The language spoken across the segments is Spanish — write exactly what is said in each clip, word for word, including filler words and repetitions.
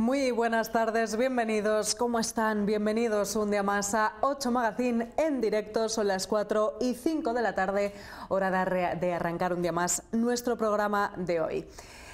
Muy buenas tardes, bienvenidos, ¿cómo están? Bienvenidos un día más a ocho Magazine en directo, son las cuatro y cinco de la tarde, hora de arrancar un día más nuestro programa de hoy.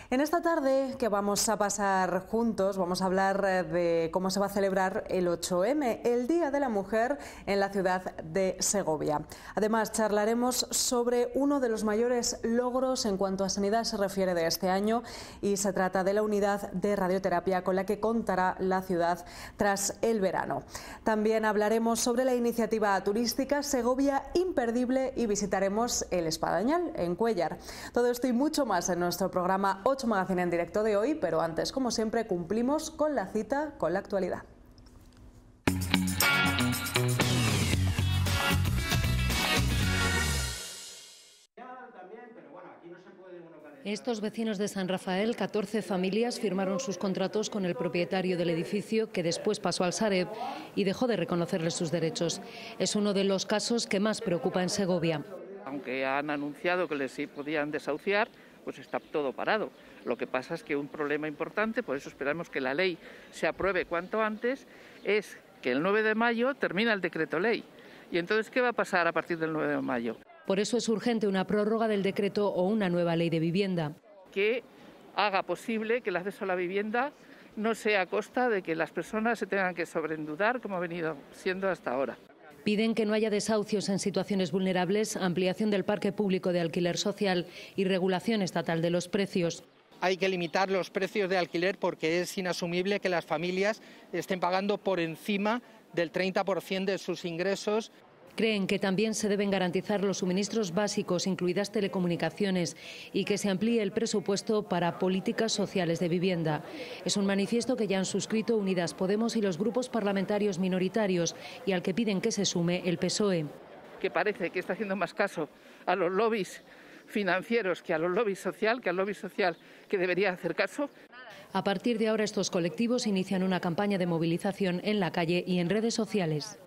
En esta tarde que vamos a pasar juntos vamos a hablar de cómo se va a celebrar el ocho eme, el Día de la Mujer en la ciudad de Segovia. Además charlaremos sobre uno de los mayores logros en cuanto a sanidad se refiere de este año y se trata de la unidad de radioterapia con la que contará la ciudad tras el verano. También hablaremos sobre la iniciativa turística Segovia Imperdible y visitaremos el Espadañal en Cuéllar. Todo esto y mucho más en nuestro programa ocho Magazine en directo de hoy, pero antes, como siempre, cumplimos con la cita con la actualidad. Estos vecinos de San Rafael, catorce familias, firmaron sus contratos con el propietario del edificio, que después pasó al Sareb y dejó de reconocerles sus derechos. Es uno de los casos que más preocupa en Segovia. Aunque han anunciado que les podían desahuciar, pues está todo parado. Lo que pasa es que un problema importante, por eso esperamos que la ley se apruebe cuanto antes, es que el nueve de mayo termina el decreto ley. ¿Y entonces qué va a pasar a partir del nueve de mayo? Por eso es urgente una prórroga del decreto o una nueva ley de vivienda. Que haga posible que el acceso a la vivienda no sea a costa de que las personas se tengan que sobreendudar como ha venido siendo hasta ahora. Piden que no haya desahucios en situaciones vulnerables, ampliación del parque público de alquiler social y regulación estatal de los precios. Hay que limitar los precios de alquiler porque es inasumible que las familias estén pagando por encima del treinta por ciento de sus ingresos. Creen que también se deben garantizar los suministros básicos, incluidas telecomunicaciones, y que se amplíe el presupuesto para políticas sociales de vivienda. Es un manifiesto que ya han suscrito Unidas Podemos y los grupos parlamentarios minoritarios y al que piden que se sume el P S O E. Que parece que está haciendo más caso a los lobbies financieros que a los lobbies social, que al lobby social que debería hacer caso. A partir de ahora estos colectivos inician una campaña de movilización en la calle y en redes sociales.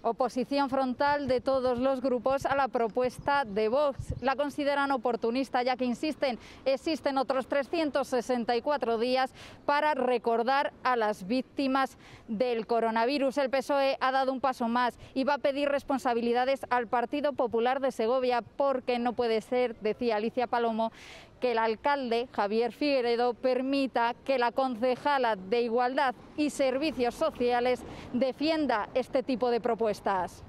Oposición frontal de todos los grupos a la propuesta de Vox. La consideran oportunista ya que insisten, existen otros trescientos sesenta y cuatro días para recordar a las víctimas del coronavirus. El P S O E ha dado un paso más y va a pedir responsabilidades al Partido Popular de Segovia porque no puede ser, decía Alicia Palomo, que el alcalde Javier Figueredo permita que la concejala de Igualdad y Servicios Sociales defienda este tipo de propuestas.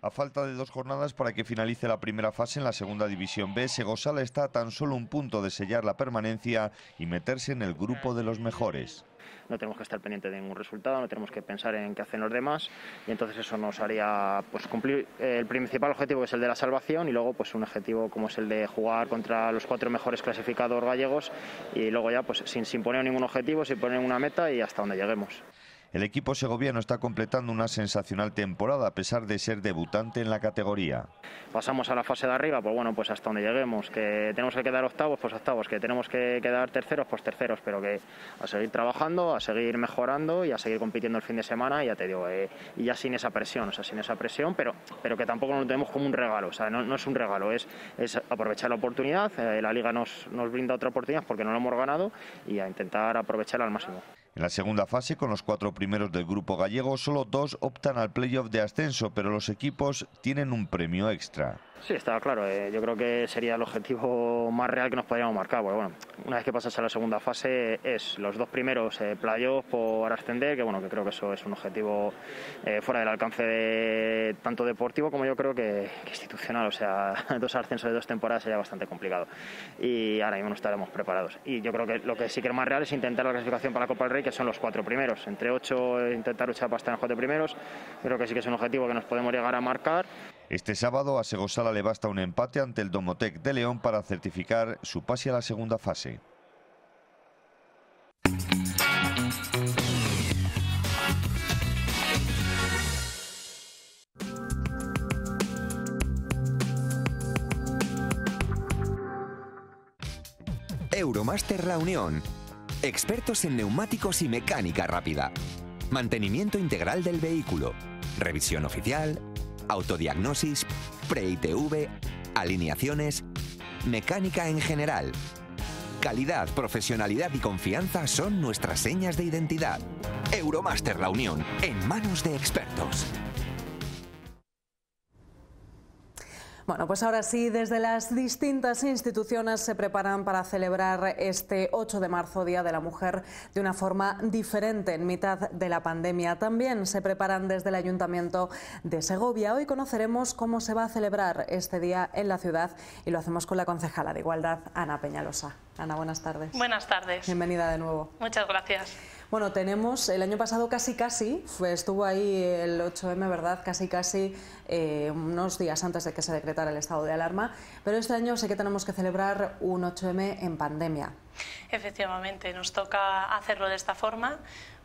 A falta de dos jornadas para que finalice la primera fase en la segunda división B, Segosala está a tan solo un punto de sellar la permanencia y meterse en el grupo de los mejores. No tenemos que estar pendiente de ningún resultado, no tenemos que pensar en qué hacen los demás y entonces eso nos haría pues cumplir el principal objetivo que es el de la salvación y luego pues un objetivo como es el de jugar contra los cuatro mejores clasificados gallegos y luego ya pues sin, sin poner ningún objetivo, sin poner una meta y hasta donde lleguemos. El equipo segoviano está completando una sensacional temporada a pesar de ser debutante en la categoría. Pasamos a la fase de arriba, pues bueno, pues hasta donde lleguemos, que tenemos que quedar octavos, pues octavos, que tenemos que quedar terceros, pues terceros, pero que a seguir trabajando, a seguir mejorando y a seguir compitiendo el fin de semana, ya te digo, eh, y ya sin esa presión, o sea, sin esa presión, pero, pero que tampoco lo tenemos como un regalo, o sea, no, no es un regalo, es, es aprovechar la oportunidad, eh, la Liga nos, nos brinda otra oportunidad porque no lo hemos ganado y a intentar aprovecharla al máximo. En la segunda fase, con los cuatro primeros del grupo gallego, solo dos optan al playoff de ascenso, pero los equipos tienen un premio extra. Sí, está claro. Eh, yo creo que sería el objetivo más real que nos podríamos marcar. Porque, bueno, una vez que pasas a la segunda fase, es los dos primeros eh, playoff por ascender, que bueno, que creo que eso es un objetivo eh, fuera del alcance de, tanto deportivo como yo creo que, que institucional. O sea, dos ascensos de dos temporadas sería bastante complicado. Y ahora mismo no estaremos preparados. Y yo creo que lo que sí que es más real es intentar la clasificación para la Copa del Rey, que son los cuatro primeros, entre ocho, intentar luchar para estar en los cuatro primeros, creo que sí que es un objetivo que nos podemos llegar a marcar. Este sábado a Segosala le basta un empate ante el Domotec de León para certificar su pase a la segunda fase. Euromaster La Unión. Expertos en neumáticos y mecánica rápida. Mantenimiento integral del vehículo. Revisión oficial. Autodiagnosis. Pre I T V. Alineaciones. mecánica en general. Calidad, profesionalidad y confianza son nuestras señas de identidad. Euromaster La Unión, en manos de expertos. Bueno, pues ahora sí, desde las distintas instituciones se preparan para celebrar este ocho de marzo, Día de la Mujer, de una forma diferente en mitad de la pandemia. También se preparan desde el Ayuntamiento de Segovia. Hoy conoceremos cómo se va a celebrar este día en la ciudad y lo hacemos con la concejala de Igualdad, Ana Peñalosa. Ana, buenas tardes. Buenas tardes. Bienvenida de nuevo. Muchas gracias. Bueno, tenemos, el año pasado casi casi, pues estuvo ahí el ocho eme, ¿verdad? Casi casi eh, unos días antes de que se decretara el estado de alarma, pero este año sé que tenemos que celebrar un ocho eme en pandemia. Efectivamente, nos toca hacerlo de esta forma.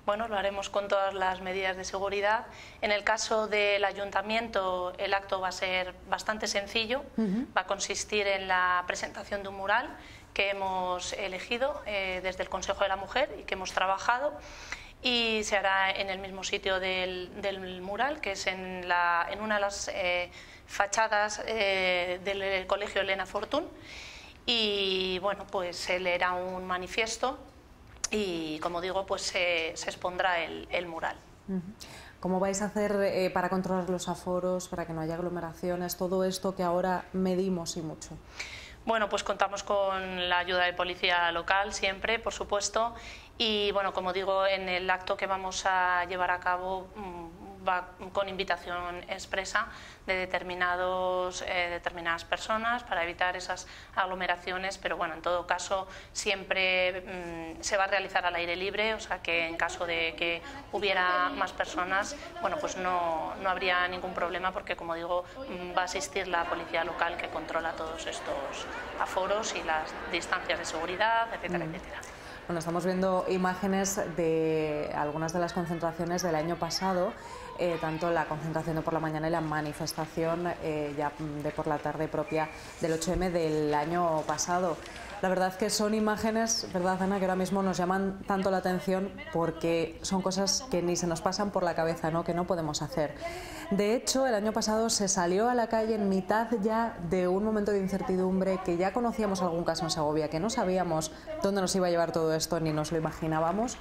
Bueno, lo haremos con todas las medidas de seguridad. En el caso del ayuntamiento, el acto va a ser bastante sencillo. Uh-huh. Va a consistir en la presentación de un mural que hemos elegido eh, desde el Consejo de la Mujer y que hemos trabajado, y se hará en el mismo sitio del, del mural, que es en, la, en una de las eh, fachadas eh, del Colegio Elena Fortún, y bueno, pues se leerá un manifiesto y, como digo, pues se, se expondrá el, el mural. ¿Cómo vais a hacer eh, para controlar los aforos, para que no haya aglomeraciones, todo esto que ahora medimos y mucho? Bueno, pues contamos con la ayuda de policía local siempre, por supuesto, y bueno, como digo, en el acto que vamos a llevar a cabo va con invitación expresa de determinados, eh, determinadas personas para evitar esas aglomeraciones, pero bueno, en todo caso siempre mmm, se va a realizar al aire libre, o sea que en caso de que hubiera más personas, bueno, pues no, no habría ningún problema, porque como digo, mmm, va a asistir la policía local que controla todos estos aforos y las distancias de seguridad, etcétera, mm. etcétera. Bueno, estamos viendo imágenes de algunas de las concentraciones del año pasado, eh, tanto la concentración de por la mañana y la manifestación eh, ya de por la tarde propia del ocho eme del año pasado. La verdad que son imágenes, ¿verdad, Ana?, que ahora mismo nos llaman tanto la atención porque son cosas que ni se nos pasan por la cabeza, ¿no?, que no podemos hacer. De hecho, el año pasado se salió a la calle en mitad ya de un momento de incertidumbre, que ya conocíamos algún caso en Segovia, que no sabíamos dónde nos iba a llevar todo esto ni nos lo imaginábamos,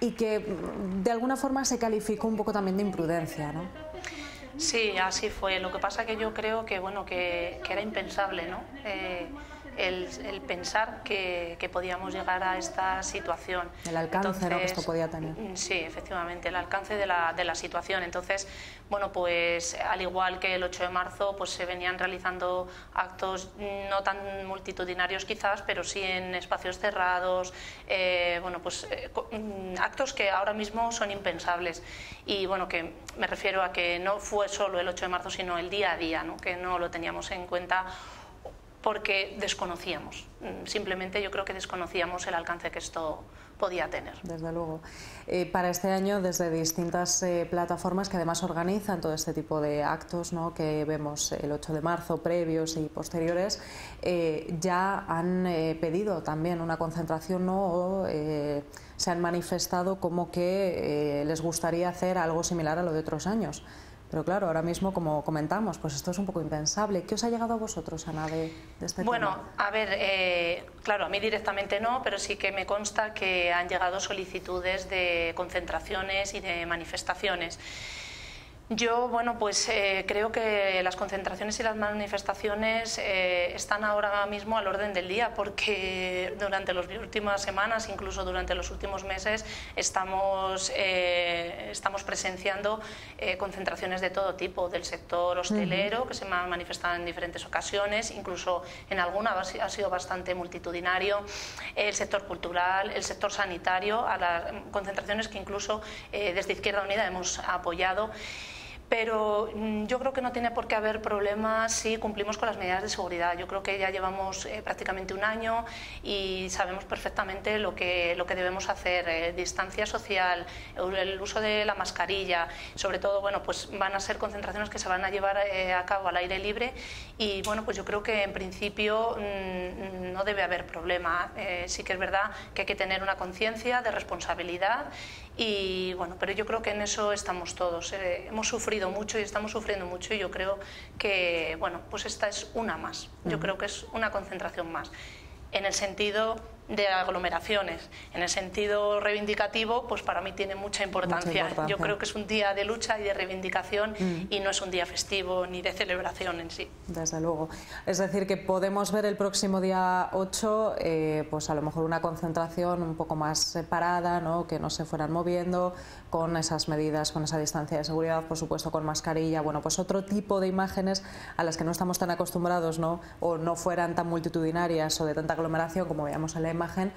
y que de alguna forma se calificó un poco también de imprudencia, ¿no? Sí, así fue. Lo que pasa que yo creo que, bueno, que, que era impensable, ¿no? Eh... El, el pensar que, que podíamos llegar a esta situación. El alcance, entonces, ¿no?, que esto podía tener. Sí, efectivamente, el alcance de la, de la situación. Entonces, bueno, pues al igual que el ocho de marzo, pues se venían realizando actos no tan multitudinarios quizás, pero sí en espacios cerrados, eh, bueno, pues eh, actos que ahora mismo son impensables. Y bueno, que me refiero a que no fue solo el ocho de marzo, sino el día a día, ¿no?, que no lo teníamos en cuenta, porque desconocíamos, simplemente yo creo que desconocíamos el alcance que esto podía tener. Desde luego. Eh, para este año, desde distintas eh, plataformas que además organizan todo este tipo de actos, ¿no?, que vemos el ocho de marzo, previos y posteriores, eh, ya han eh, pedido también una concentración, ¿no?, o eh, se han manifestado como que eh, les gustaría hacer algo similar a lo de otros años. Pero claro, ahora mismo, como comentamos, pues esto es un poco impensable. ¿Qué os ha llegado a vosotros, Ana, de, de este tema? Bueno, a ver, eh, claro, a mí directamente no, pero sí que me consta que han llegado solicitudes de concentraciones y de manifestaciones. Yo, bueno, pues eh, creo que las concentraciones y las manifestaciones eh, están ahora mismo al orden del día, porque durante las últimas semanas, incluso durante los últimos meses, estamos, eh, estamos presenciando eh, concentraciones de todo tipo, del sector hostelero, que se han manifestado en diferentes ocasiones, incluso en alguna ha sido bastante multitudinario, el sector cultural, el sector sanitario, a las concentraciones que incluso eh, desde Izquierda Unida hemos apoyado. Pero yo creo que no tiene por qué haber problemas si cumplimos con las medidas de seguridad. Yo creo que ya llevamos eh, prácticamente un año y sabemos perfectamente lo que, lo que debemos hacer. Eh, distancia social, el uso de la mascarilla, sobre todo, bueno, pues van a ser concentraciones que se van a llevar eh, a cabo al aire libre y, bueno, pues yo creo que en principio mmm, no debe haber problema. Eh, sí que es verdad que hay que tener una conciencia de responsabilidad y bueno, pero yo creo que en eso estamos todos, eh, hemos sufrido mucho y estamos sufriendo mucho, y yo creo que, bueno, pues esta es una más, yo creo que es una concentración más, en el sentido de aglomeraciones, en el sentido reivindicativo, pues para mí tiene mucha importancia. Mucha importancia. Yo creo que es un día de lucha y de reivindicación mm. y no es un día festivo ni de celebración en sí. Desde luego. Es decir, que podemos ver el próximo día ocho, eh, pues a lo mejor una concentración un poco más separada, ¿no? Que no se fueran moviendo, con esas medidas, con esa distancia de seguridad, por supuesto con mascarilla, bueno, pues otro tipo de imágenes a las que no estamos tan acostumbrados, ¿no? O no fueran tan multitudinarias o de tanta aglomeración como veíamos en la imagen,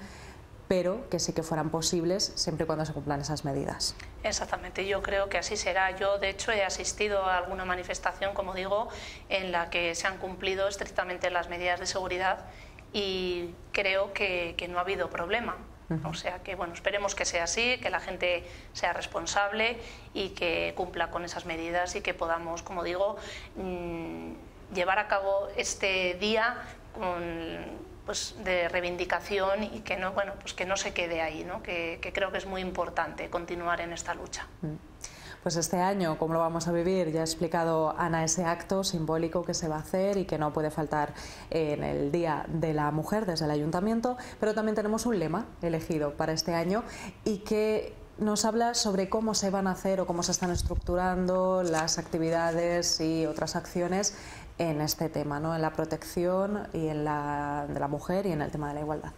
pero que sí que fueran posibles siempre y cuando se cumplan esas medidas. Exactamente, yo creo que así será. Yo, de hecho, he asistido a alguna manifestación, como digo, en la que se han cumplido estrictamente las medidas de seguridad y creo que, que no ha habido problema. Uh-huh. O sea que, bueno, esperemos que sea así, que la gente sea responsable y que cumpla con esas medidas y que podamos, como digo, mmm, llevar a cabo este día con... pues de reivindicación y que no, bueno, pues que no se quede ahí, ¿no? Que, que creo que es muy importante continuar en esta lucha. Pues este año, ¿cómo lo vamos a vivir? Ya ha explicado Ana ese acto simbólico que se va a hacer y que no puede faltar en el Día de la Mujer desde el Ayuntamiento, pero también tenemos un lema elegido para este año y que nos habla sobre cómo se van a hacer o cómo se están estructurando las actividades y otras acciones en este tema, ¿no? En la protección y en la, de la mujer y en el tema de la igualdad.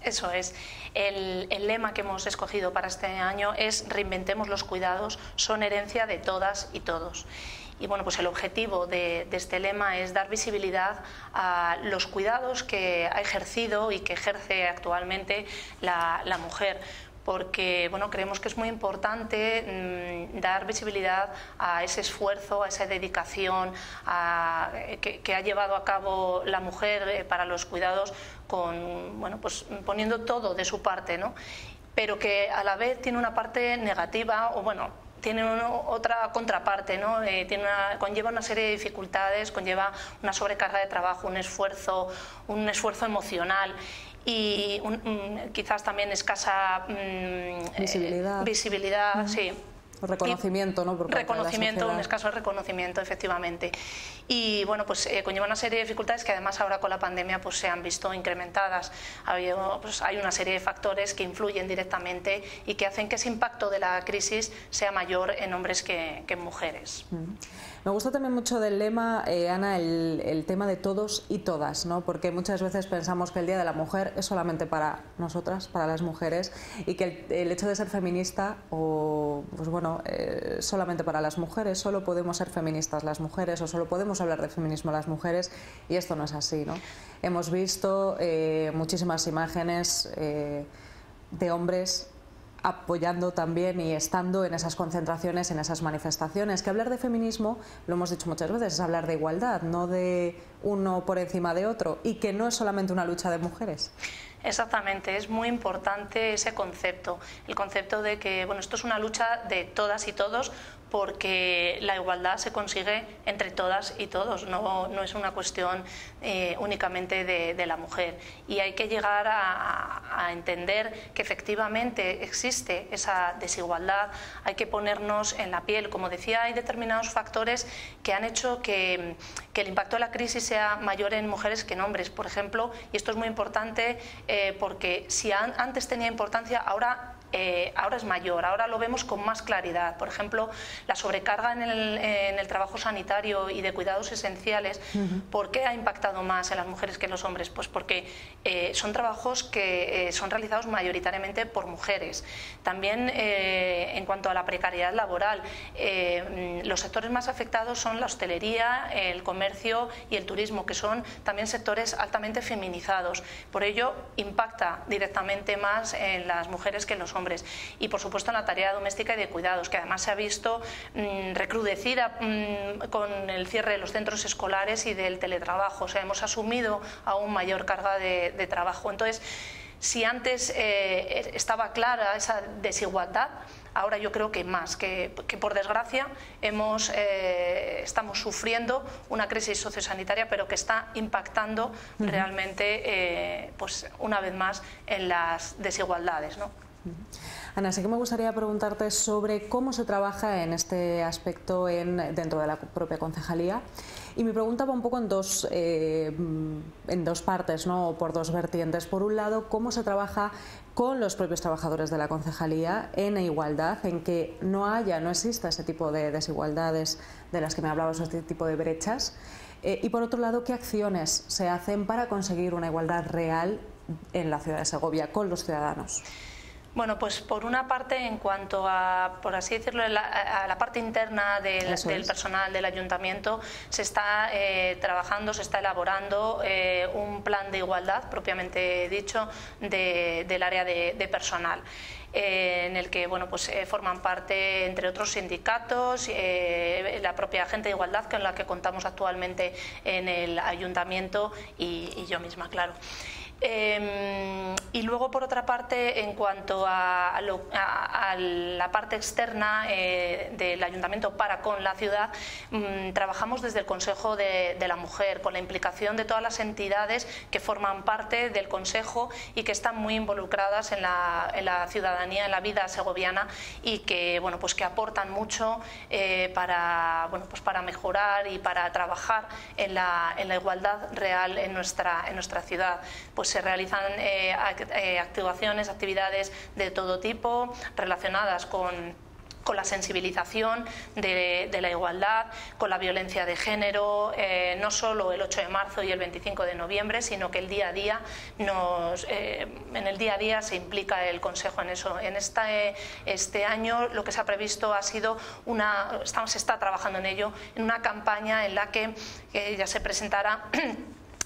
Eso es. El, el lema que hemos escogido para este año es reinventemos los cuidados, son herencia de todas y todos. Y bueno, pues el objetivo de, de este lema es dar visibilidad a los cuidados que ha ejercido y que ejerce actualmente la, la mujer, porque bueno, creemos que es muy importante mmm, dar visibilidad a ese esfuerzo, a esa dedicación a, que, que ha llevado a cabo la mujer eh, para los cuidados, con, bueno, pues, poniendo todo de su parte, ¿no? Pero que a la vez tiene una parte negativa, o bueno, tiene una, otra contraparte, ¿no? Eh, tiene una, conlleva una serie de dificultades, conlleva una sobrecarga de trabajo, un esfuerzo, un esfuerzo emocional y un, um, quizás también escasa um, visibilidad, eh, visibilidad uh-huh. sí. O reconocimiento, ¿no? Por parte reconocimiento, de la un escaso reconocimiento, efectivamente. Y bueno, pues eh, conlleva una serie de dificultades que además ahora con la pandemia pues se han visto incrementadas. Ha habido, pues, hay una serie de factores que influyen directamente y que hacen que ese impacto de la crisis sea mayor en hombres que, que en mujeres. Mm. Me gusta también mucho del lema, eh, Ana, el, el tema de todos y todas, ¿no? Porque muchas veces pensamos que el Día de la Mujer es solamente para nosotras, para las mujeres, y que el, el hecho de ser feminista o, pues bueno, No, eh, solamente para las mujeres, solo podemos ser feministas las mujeres o solo podemos hablar de feminismo las mujeres, y esto no es así, ¿no? Hemos visto eh, muchísimas imágenes eh, de hombres apoyando también y estando en esas concentraciones, en esas manifestaciones, que hablar de feminismo, lo hemos dicho muchas veces, es hablar de igualdad, no de uno por encima de otro, y que no es solamente una lucha de mujeres. Exactamente, es muy importante ese concepto, el concepto de que, bueno, esto es una lucha de todas y todos, porque la igualdad se consigue entre todas y todos, no, no es una cuestión eh, únicamente de, de la mujer, y hay que llegar a, a entender que efectivamente existe esa desigualdad, hay que ponernos en la piel, como decía, hay determinados factores que han hecho que, que el impacto de la crisis sea mayor en mujeres que en hombres, por ejemplo, y esto es muy importante eh, porque si an, antes tenía importancia, ahora Eh, ahora es mayor, ahora lo vemos con más claridad. Por ejemplo, la sobrecarga en el, en el trabajo sanitario y de cuidados esenciales, uh-huh. ¿por qué ha impactado más en las mujeres que en los hombres? Pues porque eh, son trabajos que eh, son realizados mayoritariamente por mujeres. También eh, en cuanto a la precariedad laboral, eh, los sectores más afectados son la hostelería, el comercio y el turismo, que son también sectores altamente feminizados. Por ello, impacta directamente más en las mujeres que en los hombres. hombres y por supuesto en la tarea doméstica y de cuidados, que además se ha visto mmm, recrudecida mmm, con el cierre de los centros escolares y del teletrabajo, o sea, hemos asumido aún mayor carga de, de trabajo. Entonces, si antes eh, estaba clara esa desigualdad, ahora yo creo que más, que, que por desgracia hemos, eh, estamos sufriendo una crisis sociosanitaria, pero que está impactando uh-huh. realmente eh, pues una vez más en las desigualdades, ¿no? Ana, sí que me gustaría preguntarte sobre cómo se trabaja en este aspecto en, dentro de la propia concejalía. Y mi pregunta va un poco en dos, eh, en dos partes, ¿no? O por dos vertientes. Por un lado, cómo se trabaja con los propios trabajadores de la concejalía en igualdad, en que no haya, no exista ese tipo de desigualdades de las que me hablabas, este tipo de brechas. Eh, y por otro lado, ¿qué acciones se hacen para conseguir una igualdad real en la ciudad de Segovia con los ciudadanos? Bueno, pues por una parte, en cuanto a, por así decirlo, la, a la parte interna del, del personal del ayuntamiento, se está eh, trabajando, se está elaborando eh, un plan de igualdad, propiamente dicho, de, del área de, de personal. Eh, en el que bueno, pues, eh, forman parte, entre otros, sindicatos, eh, la propia gente de igualdad con la que contamos actualmente en el ayuntamiento y, y yo misma, claro. Eh, y luego, por otra parte, en cuanto a, a, lo, a, a la parte externa eh, del ayuntamiento para con la ciudad, mmm, trabajamos desde el Consejo de, de la Mujer, con la implicación de todas las entidades que forman parte del Consejo y que están muy involucradas en la, en la ciudadanía, en la vida segoviana, y que bueno, pues que aportan mucho eh, para, bueno, pues para mejorar y para trabajar en la, en la igualdad real en nuestra, en nuestra ciudad. Pues se realizan eh, act eh, activaciones, actividades de todo tipo relacionadas con con la sensibilización de, de la igualdad, con la violencia de género, eh, no solo el ocho de marzo y el veinticinco de noviembre, sino que el día a día nos, eh, en el día a día se implica el Consejo en eso. En esta, eh, este año lo que se ha previsto ha sido una, estamos, se está trabajando en ello, en una campaña en la que eh, ya se presentará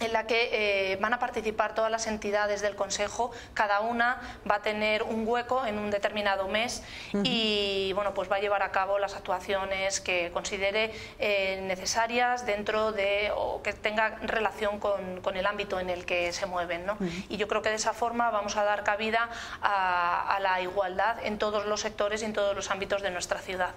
en la que eh, van a participar todas las entidades del Consejo, cada una va a tener un hueco en un determinado mes uh-huh. y bueno, pues va a llevar a cabo las actuaciones que considere eh, necesarias dentro de, o que tenga relación con, con el ámbito en el que se mueven, ¿no? Uh-huh. Y yo creo que de esa forma vamos a dar cabida a, a la igualdad en todos los sectores y en todos los ámbitos de nuestra ciudad.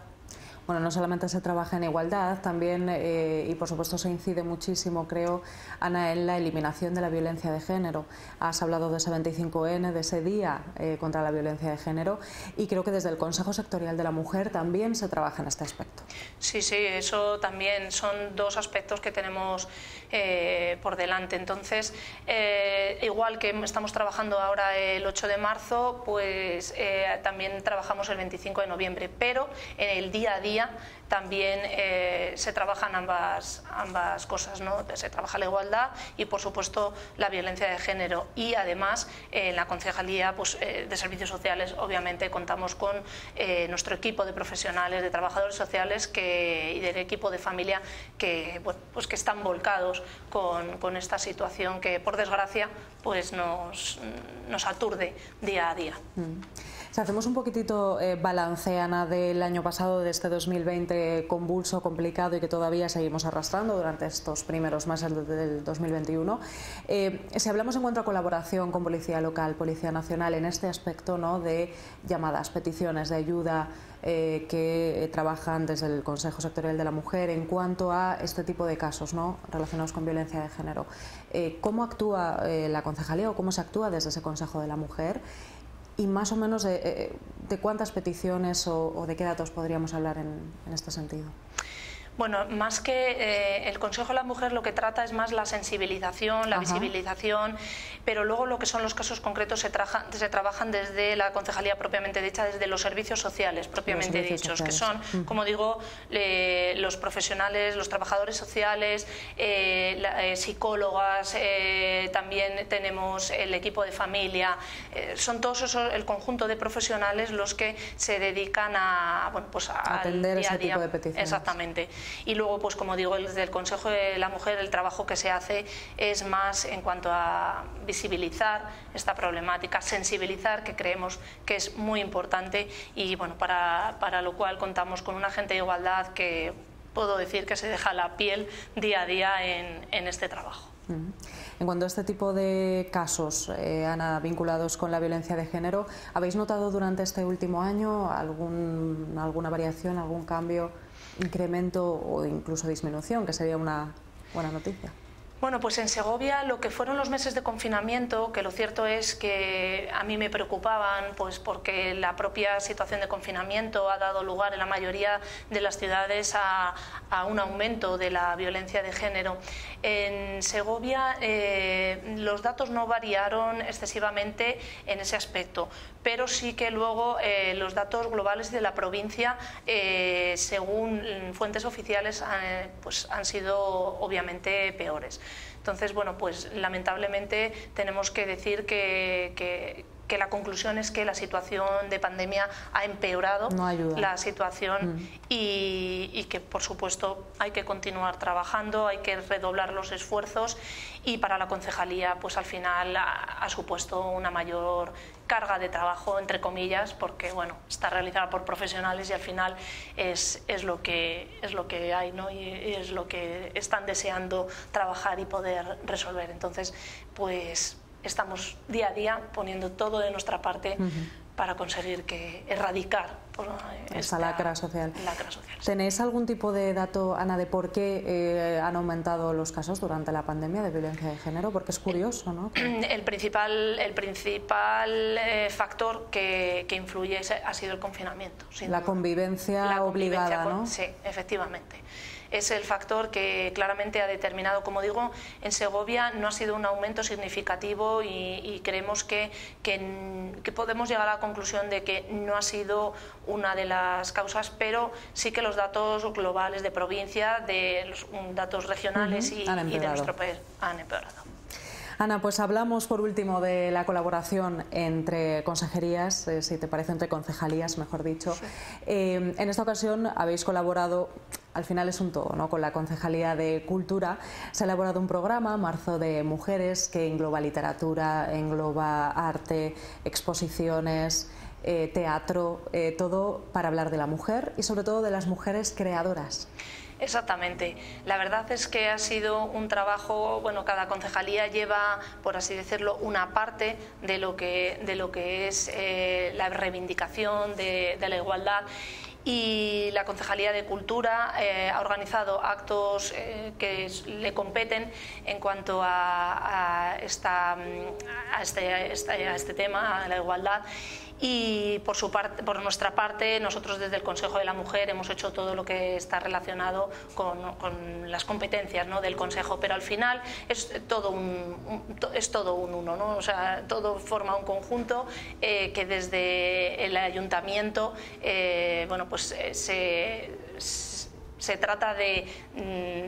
Bueno, no solamente se trabaja en igualdad, también, eh, y por supuesto se incide muchísimo, creo, Ana, en la eliminación de la violencia de género. Has hablado de ese veinticinco ene, de ese día eh, contra la violencia de género, y creo que desde el Consejo Sectorial de la Mujer también se trabaja en este aspecto. Sí, sí, eso también son dos aspectos que tenemos eh, por delante. Entonces, eh, igual que estamos trabajando ahora el ocho de marzo, pues eh, también trabajamos el veinticinco de noviembre, pero en el día a día también eh, se trabajan ambas, ambas cosas, ¿no? Se trabaja la igualdad y por supuesto la violencia de género, y además eh, en la Concejalía pues, eh, de Servicios Sociales obviamente contamos con eh, nuestro equipo de profesionales, de trabajadores sociales que, y del equipo de familia que, bueno, pues que están volcados con, con esta situación que por desgracia pues nos, nos aturde día a día. Mm. Si hacemos un poquitito eh, balance, Ana, del año pasado, de este dos mil veinte convulso, complicado y que todavía seguimos arrastrando durante estos primeros meses del dos mil veintiuno, eh, si hablamos en cuanto a colaboración con Policía Local, Policía Nacional, en este aspecto, ¿no?, de llamadas, peticiones de ayuda eh, que trabajan desde el Consejo Sectorial de la Mujer en cuanto a este tipo de casos, ¿no?, relacionados con violencia de género, eh, ¿cómo actúa eh, la concejalía o cómo se actúa desde ese Consejo de la Mujer? Y más o menos de, de cuántas peticiones o, o de qué datos podríamos hablar en, en este sentido. Bueno, más que eh, el Consejo de la Mujer lo que trata es más la sensibilización, la Ajá. visibilización, pero luego lo que son los casos concretos se, traja, se trabajan desde la concejalía propiamente dicha, desde los servicios sociales propiamente servicios dichos, sociales. que son, mm. como digo, eh, los profesionales, los trabajadores sociales, eh, la, eh, psicólogas, eh, también tenemos el equipo de familia, eh, son todos esos, el conjunto de profesionales los que se dedican a, bueno, pues a atender ese tipo de peticiones. Exactamente. Y luego, pues como digo, desde el Consejo de la Mujer el trabajo que se hace es más en cuanto a visibilizar esta problemática, sensibilizar, que creemos que es muy importante, y bueno, para, para lo cual contamos con un agente de igualdad que puedo decir que se deja la piel día a día en, en este trabajo. En cuanto a este tipo de casos, eh, Ana, vinculados con la violencia de género, ¿habéis notado durante este último año algún, alguna variación, algún cambio, incremento o incluso disminución, que sería una buena noticia? Bueno, pues en Segovia lo que fueron los meses de confinamiento, que lo cierto es que a mí me preocupaban, pues porque la propia situación de confinamiento ha dado lugar en la mayoría de las ciudades a, a un aumento de la violencia de género. En Segovia eh, los datos no variaron excesivamente en ese aspecto, pero sí que luego eh, los datos globales de la provincia, eh, según fuentes oficiales, eh, pues han sido obviamente peores. Entonces, bueno, pues lamentablemente tenemos que decir que, que, que la conclusión es que la situación de pandemia ha empeorado no ayuda. la situación mm. y, y que, por supuesto, hay que continuar trabajando, hay que redoblar los esfuerzos y para la concejalía, pues al final ha, ha supuesto una mayor carga de trabajo, entre comillas, porque, bueno, está realizada por profesionales y al final es, es, lo, que, es lo que hay, ¿no? Y, y es lo que están deseando trabajar y poder resolver. Entonces, pues estamos día a día poniendo todo de nuestra parte uh-huh. para conseguir que erradicar pues, esta, esta lacra social. lacra social. ¿Tenéis algún tipo de dato, Ana, de por qué eh, han aumentado los casos durante la pandemia de violencia de género? Porque es curioso, ¿no? El principal, el principal eh, factor que, que influye ha sido el confinamiento. La convivencia, la convivencia obligada, con, ¿no? Sí, efectivamente. Es el factor que claramente ha determinado, como digo, en Segovia no ha sido un aumento significativo y, y creemos que, que, que podemos llegar a la conclusión de que no ha sido una de las causas, pero sí que los datos globales de provincia, de los datos regionales uh-huh. y, han empeorado. y de nuestro país han empeorado. Ana, pues hablamos por último de la colaboración entre consejerías, eh, si te parece, entre concejalías, mejor dicho. Sí. Eh, en esta ocasión habéis colaborado, al final es un todo, ¿no? Con la Concejalía de Cultura se ha elaborado un programa, Marzo de Mujeres, que engloba literatura, engloba arte, exposiciones, eh, teatro, eh, todo para hablar de la mujer y sobre todo de las mujeres creadoras. Exactamente. La verdad es que ha sido un trabajo, bueno, cada concejalía lleva, por así decirlo, una parte de lo que, de lo que es eh, la reivindicación de, de la igualdad. Y la Concejalía de Cultura eh, ha organizado actos eh, que le competen en cuanto a, a, esta, a, este, a este tema, a la igualdad. Y por, su parte, por nuestra parte, nosotros desde el Consejo de la Mujer hemos hecho todo lo que está relacionado con, con las competencias, ¿no?, del Consejo, pero al final es todo un, un, es todo un uno, ¿no? O sea, todo forma un conjunto eh, que desde el ayuntamiento eh, bueno, pues, se... se Se trata de,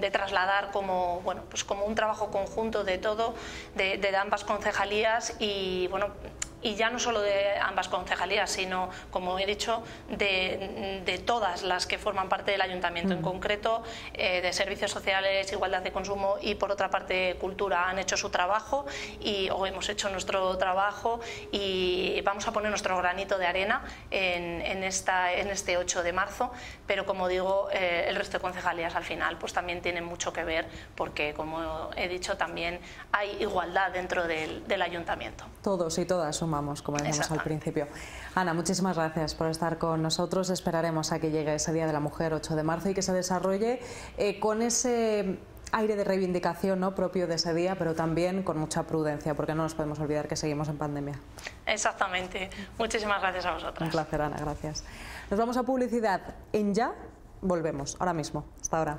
de trasladar como, bueno, pues como un trabajo conjunto de todo, de, de ambas concejalías y, bueno, y ya no solo de ambas concejalías, sino, como he dicho, de, de todas las que forman parte del ayuntamiento, en concreto eh, de servicios sociales, igualdad de consumo y, por otra parte, cultura. Han hecho su trabajo y, o hemos hecho nuestro trabajo y vamos a poner nuestro granito de arena en, en, esta, en este ocho de marzo, pero, como digo, eh, el de concejalías al final pues también tienen mucho que ver porque, como he dicho, también hay igualdad dentro del, del ayuntamiento. Todos y todas sumamos, como decíamos al principio. Ana, muchísimas gracias por estar con nosotros. Esperaremos a que llegue ese Día de la Mujer, ocho de marzo, y que se desarrolle eh, con ese aire de reivindicación, ¿no?, propio de ese día, pero también con mucha prudencia, porque no nos podemos olvidar que seguimos en pandemia. Exactamente. Muchísimas gracias a vosotras. Un placer, Ana. Gracias. Nos vamos a publicidad en Ya. Volvemos ahora mismo. Hasta ahora.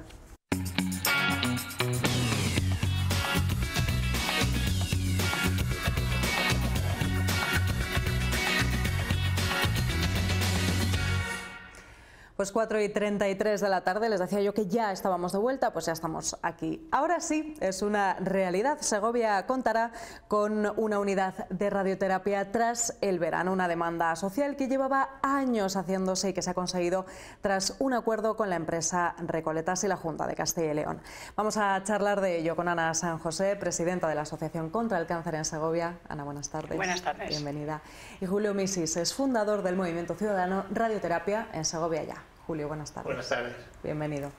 Pues cuatro y treinta y tres de la tarde, les decía yo que ya estábamos de vuelta, pues ya estamos aquí. Ahora sí, es una realidad. Segovia contará con una unidad de radioterapia tras el verano, una demanda social que llevaba años haciéndose y que se ha conseguido tras un acuerdo con la empresa Recoletas y la Junta de Castilla y León. Vamos a charlar de ello con Ana San José, presidenta de la Asociación contra el Cáncer en Segovia. Ana, buenas tardes. Buenas tardes. Bienvenida. Y Julio Misis es fundador del Movimiento Ciudadano Radioterapia en Segovia Ya. Julio, buenas tardes. Buenas tardes. Bienvenido.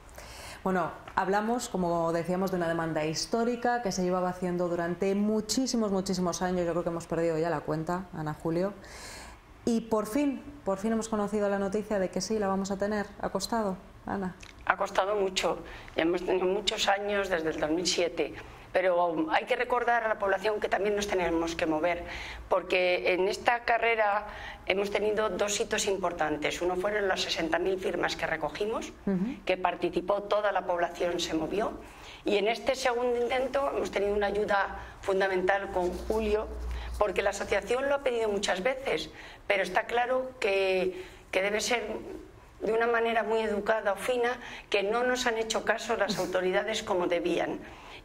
Bueno, hablamos, como decíamos, de una demanda histórica que se llevaba haciendo durante muchísimos, muchísimos años. Yo creo que hemos perdido ya la cuenta, Ana, Julio. Y por fin, por fin hemos conocido la noticia de que sí, la vamos a tener. ¿Ha costado, Ana? Ha costado mucho. Ya hemos tenido muchos años, desde el dos mil siete. pero hay que recordar a la población que también nos tenemos que mover, porque en esta carrera hemos tenido dos hitos importantes. Uno fueron las sesenta mil firmas que recogimos, uh-huh. que participó toda la población, se movió, y en este segundo intento hemos tenido una ayuda fundamental con Julio, porque la asociación lo ha pedido muchas veces, pero está claro que, que debe ser de una manera muy educada o fina, que no nos han hecho caso las autoridades como debían.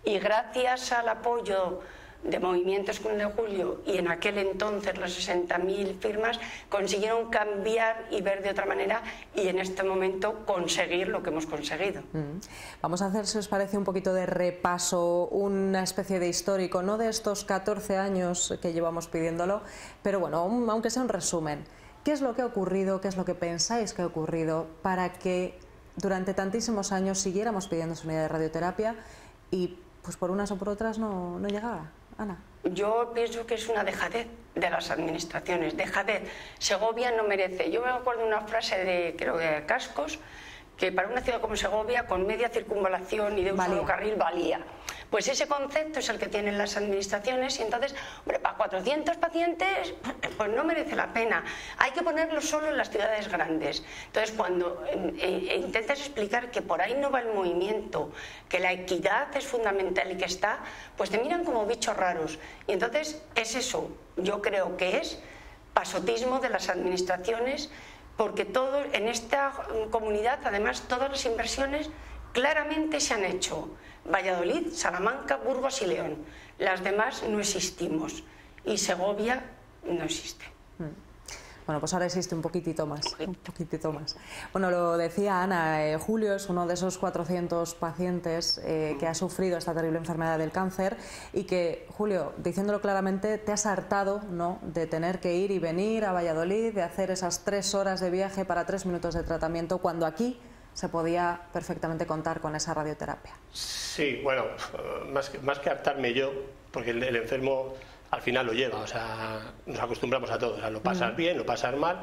Y gracias al apoyo de movimientos como el de Julio y en aquel entonces las sesenta mil firmas, consiguieron cambiar y ver de otra manera y en este momento conseguir lo que hemos conseguido. Mm. Vamos a hacer, si os parece, un poquito de repaso, una especie de histórico, no de estos catorce años que llevamos pidiéndolo, pero bueno, aunque sea un resumen. ¿Qué es lo que ha ocurrido, qué es lo que pensáis que ha ocurrido para que durante tantísimos años siguiéramos pidiendo su unidad de radioterapia y pues por unas o por otras no, no llegaba? Ana. Yo pienso que es una dejadez de las administraciones, dejadez. Segovia no merece. Yo me acuerdo una frase de, creo, de Cascos, que para una ciudad como Segovia, con media circunvalación y de un solo carril, valía. Pues ese concepto es el que tienen las administraciones y entonces, hombre, para cuatrocientos pacientes, pues no merece la pena. Hay que ponerlo solo en las ciudades grandes. Entonces, cuando eh, eh, intentas explicar que por ahí no va el movimiento, que la equidad es fundamental y que está, pues te miran como bichos raros. Y entonces es eso, yo creo que es pasotismo de las administraciones, porque todo, en esta comunidad, además, todas las inversiones claramente se han hecho. Valladolid, Salamanca, Burgos y León. Las demás no existimos. Y Segovia no existe. Bueno, pues ahora existe un poquitito más. Un poquitito más. Bueno, lo decía Ana, eh, Julio es uno de esos cuatrocientos pacientes eh, que ha sufrido esta terrible enfermedad del cáncer y que, Julio, diciéndolo claramente, te has hartado, ¿no?, de tener que ir y venir a Valladolid, de hacer esas tres horas de viaje para tres minutos de tratamiento, cuando aquí se podía perfectamente contar con esa radioterapia. Sí, bueno, más que, más que hartarme yo, porque el, el enfermo al final lo lleva, o sea, nos acostumbramos a todo, o sea, lo pasas bien, lo pasas mal,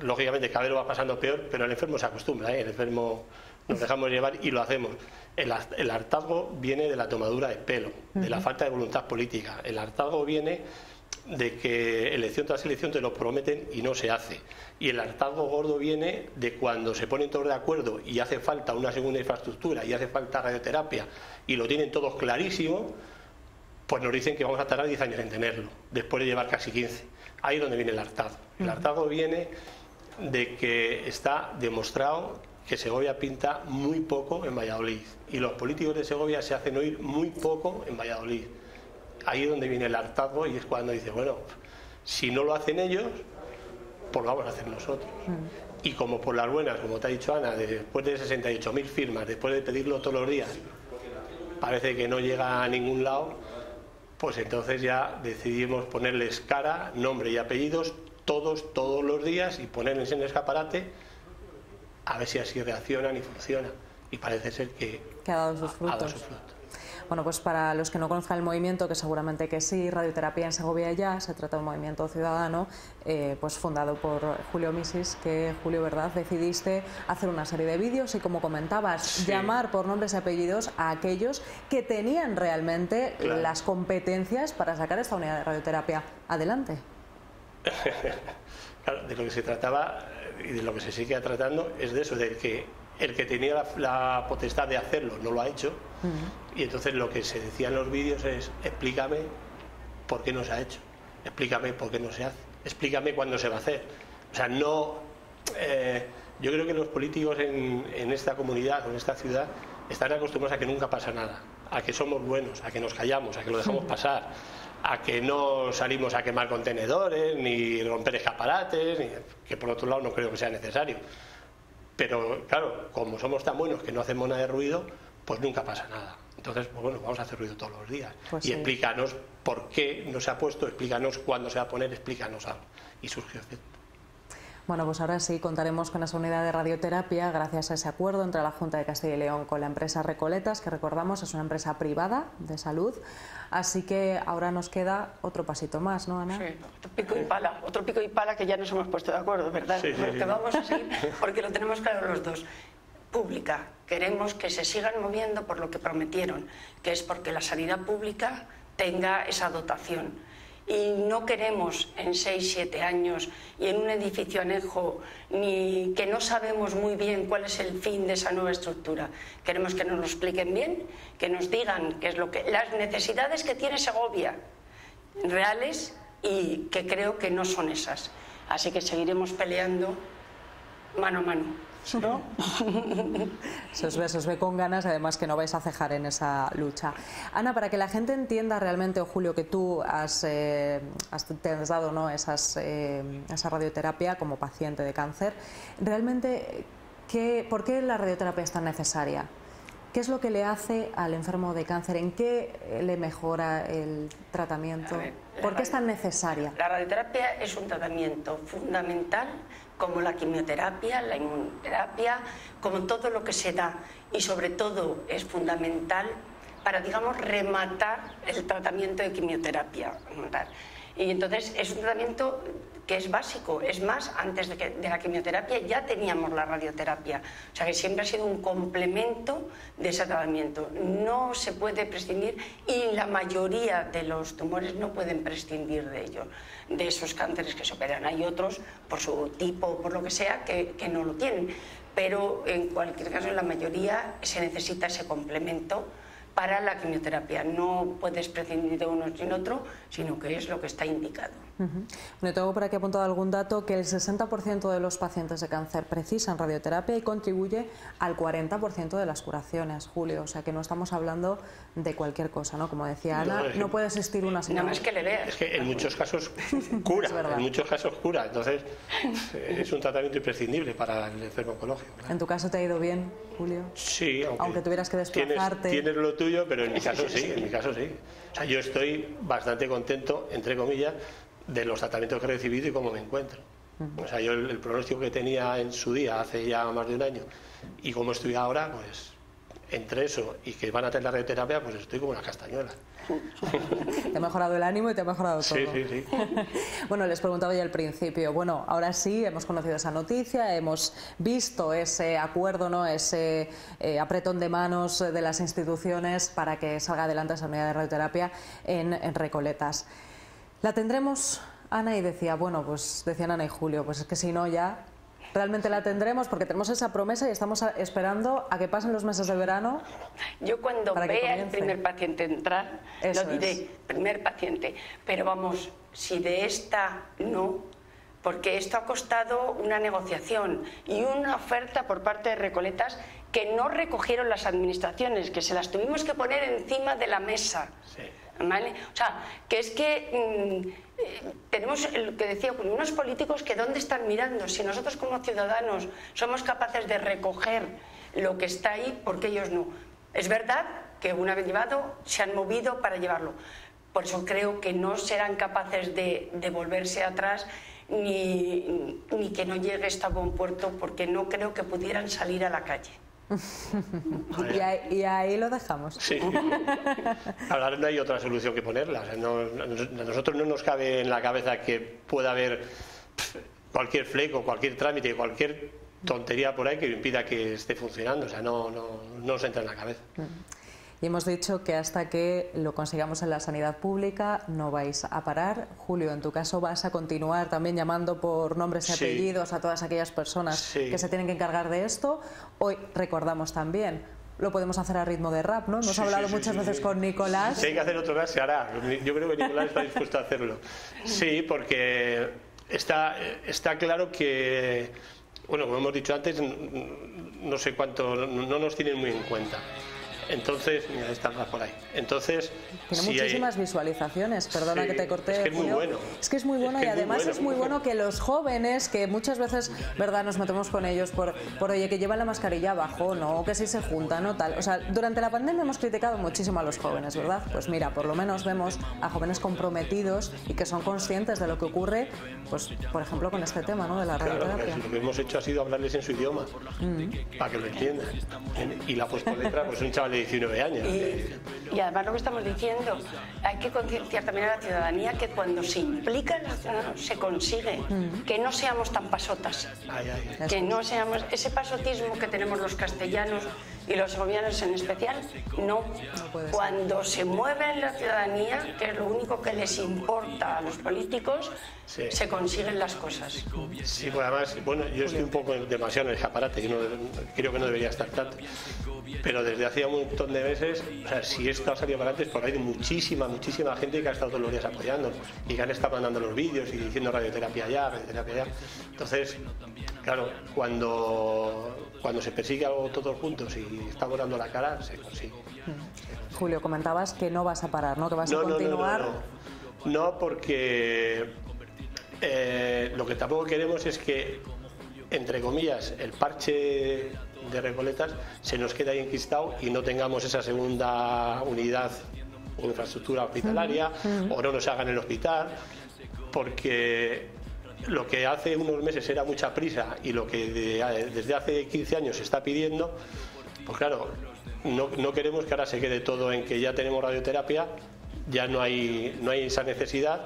lógicamente cada vez lo va pasando peor, pero el enfermo se acostumbra, ¿eh? El enfermo nos dejamos llevar y lo hacemos. El, el hartazgo viene de la tomadura de pelo, uh-huh. de la falta de voluntad política, el hartazgo viene de que elección tras elección te lo prometen y no se hace, y el hartazgo gordo viene de cuando se ponen todos de acuerdo y hace falta una segunda infraestructura y hace falta radioterapia y lo tienen todos clarísimo, pues nos dicen que vamos a tardar diez años en tenerlo, después de llevar casi quince. Ahí es donde viene el hartazgo. El hartazgo viene de que está demostrado que Segovia pinta muy poco en Valladolid y los políticos de Segovia se hacen oír muy poco en Valladolid. Ahí es donde viene el hartazgo y es cuando dice, bueno, si no lo hacen ellos, pues lo vamos a hacer nosotros. Y como por las buenas, como te ha dicho Ana, después de sesenta y ocho mil firmas, después de pedirlo todos los días, parece que no llega a ningún lado, pues entonces ya decidimos ponerles cara, nombre y apellidos todos, todos los días y ponerles en el escaparate a ver si así reaccionan y funciona. Y parece ser que, que ha dado sus frutos. Ha dado sus frutos. Bueno, pues para los que no conozcan el movimiento, que seguramente que sí, Radioterapia en Segovia ya, se trata de un movimiento ciudadano eh, pues fundado por Julio Misis, que Julio, ¿verdad?, decidiste hacer una serie de vídeos y, como comentabas, sí. llamar por nombres y apellidos a aquellos que tenían realmente claro. las competencias para sacar esta unidad de radioterapia adelante. Claro, de lo que se trataba y de lo que se sigue tratando es de eso, del que el que tenía la, la potestad de hacerlo no lo ha hecho. Uh-huh. Y entonces lo que se decía en los vídeos es, explícame por qué no se ha hecho, explícame por qué no se hace, explícame cuándo se va a hacer. O sea, no... Eh, yo creo que los políticos en, en esta comunidad, en esta ciudad, están acostumbrados a que nunca pasa nada, a que somos buenos, a que nos callamos, a que lo dejamos uh-huh. pasar, a que no salimos a quemar contenedores, ni romper escaparates, ni, que por otro lado no creo que sea necesario. Pero claro, como somos tan buenos que no hacemos nada de ruido, pues nunca pasa nada. Entonces, pues bueno, vamos a hacer ruido todos los días. Pues y sí. explícanos por qué no se ha puesto, explícanos cuándo se va a poner, explícanos algo. Y surgió esto. Bueno, pues ahora sí contaremos con esa unidad de radioterapia gracias a ese acuerdo entre la Junta de Castilla y León con la empresa Recoletas, que recordamos es una empresa privada de salud. Así que ahora nos queda otro pasito más, ¿no, Ana? Sí, otro pico y pala, otro pico y pala que ya nos hemos puesto de acuerdo, ¿verdad? Sí, sí, sí. Que vamos a seguir porque lo tenemos claro los dos. pública. Queremos que se sigan moviendo por lo que prometieron, que es porque la sanidad pública tenga esa dotación. Y no queremos en seis, siete años y en un edificio anejo, ni que no sabemos muy bien cuál es el fin de esa nueva estructura. Queremos que nos lo expliquen bien, que nos digan qué es lo que, las necesidades que tiene Segovia reales, y que creo que no son esas. Así que seguiremos peleando mano a mano. ¿No? Se os ve, se os ve con ganas, además que no vais a cejar en esa lucha. Ana, para que la gente entienda realmente, o Julio, que tú has, eh, has, te has dado, ¿no?, esas, eh, esa radioterapia como paciente de cáncer, realmente, ¿qué, ¿por qué la radioterapia es tan necesaria? ¿Qué es lo que le hace al enfermo de cáncer? ¿En qué le mejora el tratamiento? Ver, ¿Por qué es tan necesaria? La radioterapia es un tratamiento fundamental, como la quimioterapia, la inmunoterapia, como todo lo que se da. Y sobre todo es fundamental para, digamos, rematar el tratamiento de quimioterapia. Y entonces es un tratamiento que es básico. Es más, antes de, que, de la quimioterapia ya teníamos la radioterapia. O sea que siempre ha sido un complemento de ese tratamiento. No se puede prescindir, y la mayoría de los tumores no pueden prescindir de ello, de esos cánceres que se operan. Hay otros, por su tipo o por lo que sea, que, que no lo tienen. Pero en cualquier caso, en la mayoría se necesita ese complemento para la quimioterapia. No puedes prescindir de uno sin otro, sino que es lo que está indicado. Uh-huh. Bueno, tengo por aquí apuntado algún dato, que el sesenta por ciento de los pacientes de cáncer precisan radioterapia y contribuye al cuarenta por ciento de las curaciones, Julio. O sea que no estamos hablando de cualquier cosa, ¿no? Como decía Ana, no, no puede existir una señal. Nada más que le veas. Es que en muchos casos cura, en muchos casos cura. Entonces es un tratamiento imprescindible para el enfermo oncológico, ¿verdad? ¿En tu caso te ha ido bien, Julio? Sí, aunque, aunque tuvieras que desplazarte. Tienes, tienes lo tuyo, pero en mi caso sí, en mi caso sí. O sea, yo estoy bastante contento, entre comillas, de los tratamientos que he recibido y cómo me encuentro. O sea, yo el, el pronóstico que tenía en su día, hace ya más de un año, y cómo estoy ahora, pues entre eso y que van a tener la radioterapia, pues estoy como una castañuela. Te ha mejorado el ánimo y te ha mejorado todo. Sí, sí, sí. Bueno, les preguntaba ya al principio. Bueno, ahora sí, hemos conocido esa noticia, hemos visto ese acuerdo, ¿no?, ese eh, apretón de manos de las instituciones para que salga adelante esa unidad de radioterapia en, en Recoletas. La tendremos, Ana, y decía, bueno, pues decían Ana y Julio, pues es que si no ya... Realmente la tendremos, porque tenemos esa promesa y estamos esperando a que pasen los meses de verano. Yo cuando vea al primer paciente entrar, lo diré, primer paciente. Pero vamos, si de esta no, porque esto ha costado una negociación y una oferta por parte de Recoletas que no recogieron las administraciones, que se las tuvimos que poner encima de la mesa. Sí. ¿Vale? O sea, que es que mmm, tenemos lo que decía, unos políticos que dónde están mirando. Si nosotros como ciudadanos somos capaces de recoger lo que está ahí, ¿por qué ellos no? Es verdad que una vez llevado se han movido para llevarlo. Por eso creo que no serán capaces de, de volverse atrás, ni, ni que no llegue esto a buen puerto, porque no creo que pudieran salir a la calle. Y ahí, y ahí lo dejamos. Sí. Ahora no hay otra solución que ponerla. O sea, no, a nosotros no nos cabe en la cabeza que pueda haber cualquier fleco, cualquier trámite, cualquier tontería por ahí que impida que esté funcionando. O sea, no, no, no nos entra en la cabeza. Y hemos dicho que hasta que lo consigamos en la sanidad pública no vais a parar. Julio, en tu caso vas a continuar también llamando por nombres y sí. apellidos a todas aquellas personas sí. que se tienen que encargar de esto. Hoy recordamos también, lo podemos hacer a ritmo de rap, ¿no? Hemos sí, hablado sí, muchas sí, veces sí. con Nicolás. Si hay que hacer otro rap, se hará. Yo creo que Nicolás está dispuesto a hacerlo. Sí, porque está, está claro que, bueno, como hemos dicho antes, no sé cuánto, no nos tienen muy en cuenta. Entonces, mira, están más por ahí. Entonces, tiene si muchísimas hay... visualizaciones, perdona sí, que te corté. Es que es muy bueno. Es que es muy bueno, es que y además muy bueno, es muy bueno que los jóvenes, que muchas veces, verdad, nos metemos con ellos por, por oye, que llevan la mascarilla abajo, ¿no? O que si se juntan o tal. O sea, durante la pandemia hemos criticado muchísimo a los jóvenes, ¿verdad? Pues mira, por lo menos vemos a jóvenes comprometidos y que son conscientes de lo que ocurre, pues, por ejemplo, con este tema, ¿no? De la radioterapia. Claro, lo que hemos hecho ha sido hablarles en su idioma, mm-hmm. para que lo entiendan. Y la poscoletra, pues un chaval de diecinueve años. Y, y además lo que estamos diciendo, hay que concienciar también a la ciudadanía que cuando se implica se consigue, mm. que no seamos tan pasotas, ay, ay. que no seamos ese pasotismo que tenemos los castellanos y los segovianos en especial, no. no Cuando se mueve la ciudadanía, que es lo único que les importa a los políticos, sí. se consiguen las cosas. Sí, pues además, bueno, yo estoy un poco demasiado en el escaparate, yo no, creo que no debería estar tanto. Pero desde hacía un montón de meses, o sea, si esto ha salido para antes, por ahí hay muchísima, muchísima gente que ha estado todos los días apoyando y que han estado mandando los vídeos y diciendo radioterapia allá, radioterapia allá. Entonces, claro, cuando, cuando se persigue algo todos juntos y estamos dando la cara, se consigue. Julio, comentabas que no vas a parar, ¿no? Que vas no, a continuar. No, no, no, no. no porque eh, lo que tampoco queremos es que, entre comillas, el parche de Recoletas se nos queda ahí enquistado y no tengamos esa segunda unidad o infraestructura hospitalaria, uh-huh. o no nos hagan el hospital, porque lo que hace unos meses era mucha prisa y lo que de, desde hace quince años se está pidiendo, pues claro, no, no queremos que ahora se quede todo en que ya tenemos radioterapia, ya no hay, no hay esa necesidad.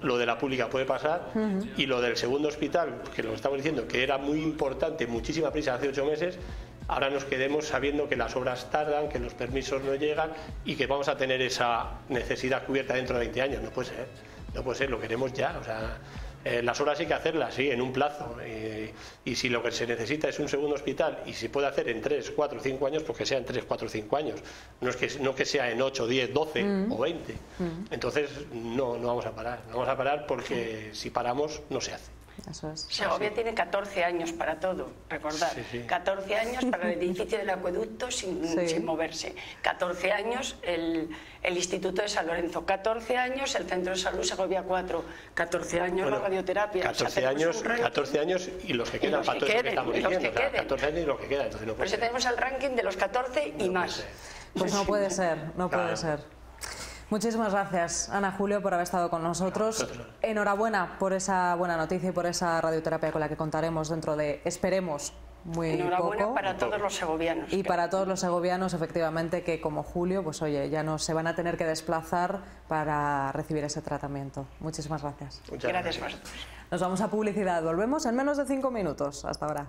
Lo de la pública puede pasar, uh-huh. y lo del segundo hospital, que lo estamos diciendo, que era muy importante, muchísima prisa hace ocho meses, ahora nos quedemos sabiendo que las obras tardan, que los permisos no llegan y que vamos a tener esa necesidad cubierta dentro de veinte años. No puede ser, no puede ser, lo queremos ya. O sea, eh, las obras hay que hacerlas, sí, en un plazo. Eh, y si lo que se necesita es un segundo hospital y se puede hacer en tres, cuatro, cinco años, pues que sea en tres, cuatro, cinco años. No es que, no que sea en ocho, diez, doce mm. o veinte. Mm. Entonces, no, no vamos a parar. No vamos a parar porque si paramos, no se hace. Eso es. Segovia tiene catorce años para todo, recordad, sí, sí. catorce años para el edificio del acueducto sin, sí. sin moverse, catorce años el, el Instituto de San Lorenzo, catorce años el Centro de Salud Segovia cuatro, catorce años bueno, la radioterapia, catorce, o sea, años, catorce años y los que quedan, los para que todos queden, los que estamos diciendo, que o sea, catorce años y los que quedan, entonces no puede ser. Pues tenemos el ranking de los catorce y no más. Pues no puede ser, no claro. puede ser. Muchísimas gracias, Ana, Julio, por haber estado con nosotros. Enhorabuena por esa buena noticia y por esa radioterapia con la que contaremos dentro de, esperemos, muy poco. Enhorabuena para todos los segovianos. Y para todos los segovianos, efectivamente, que como Julio, pues oye, ya no se van a tener que desplazar para recibir ese tratamiento. Muchísimas gracias. Muchas gracias a vosotros. Nos vamos a publicidad. Volvemos en menos de cinco minutos. Hasta ahora.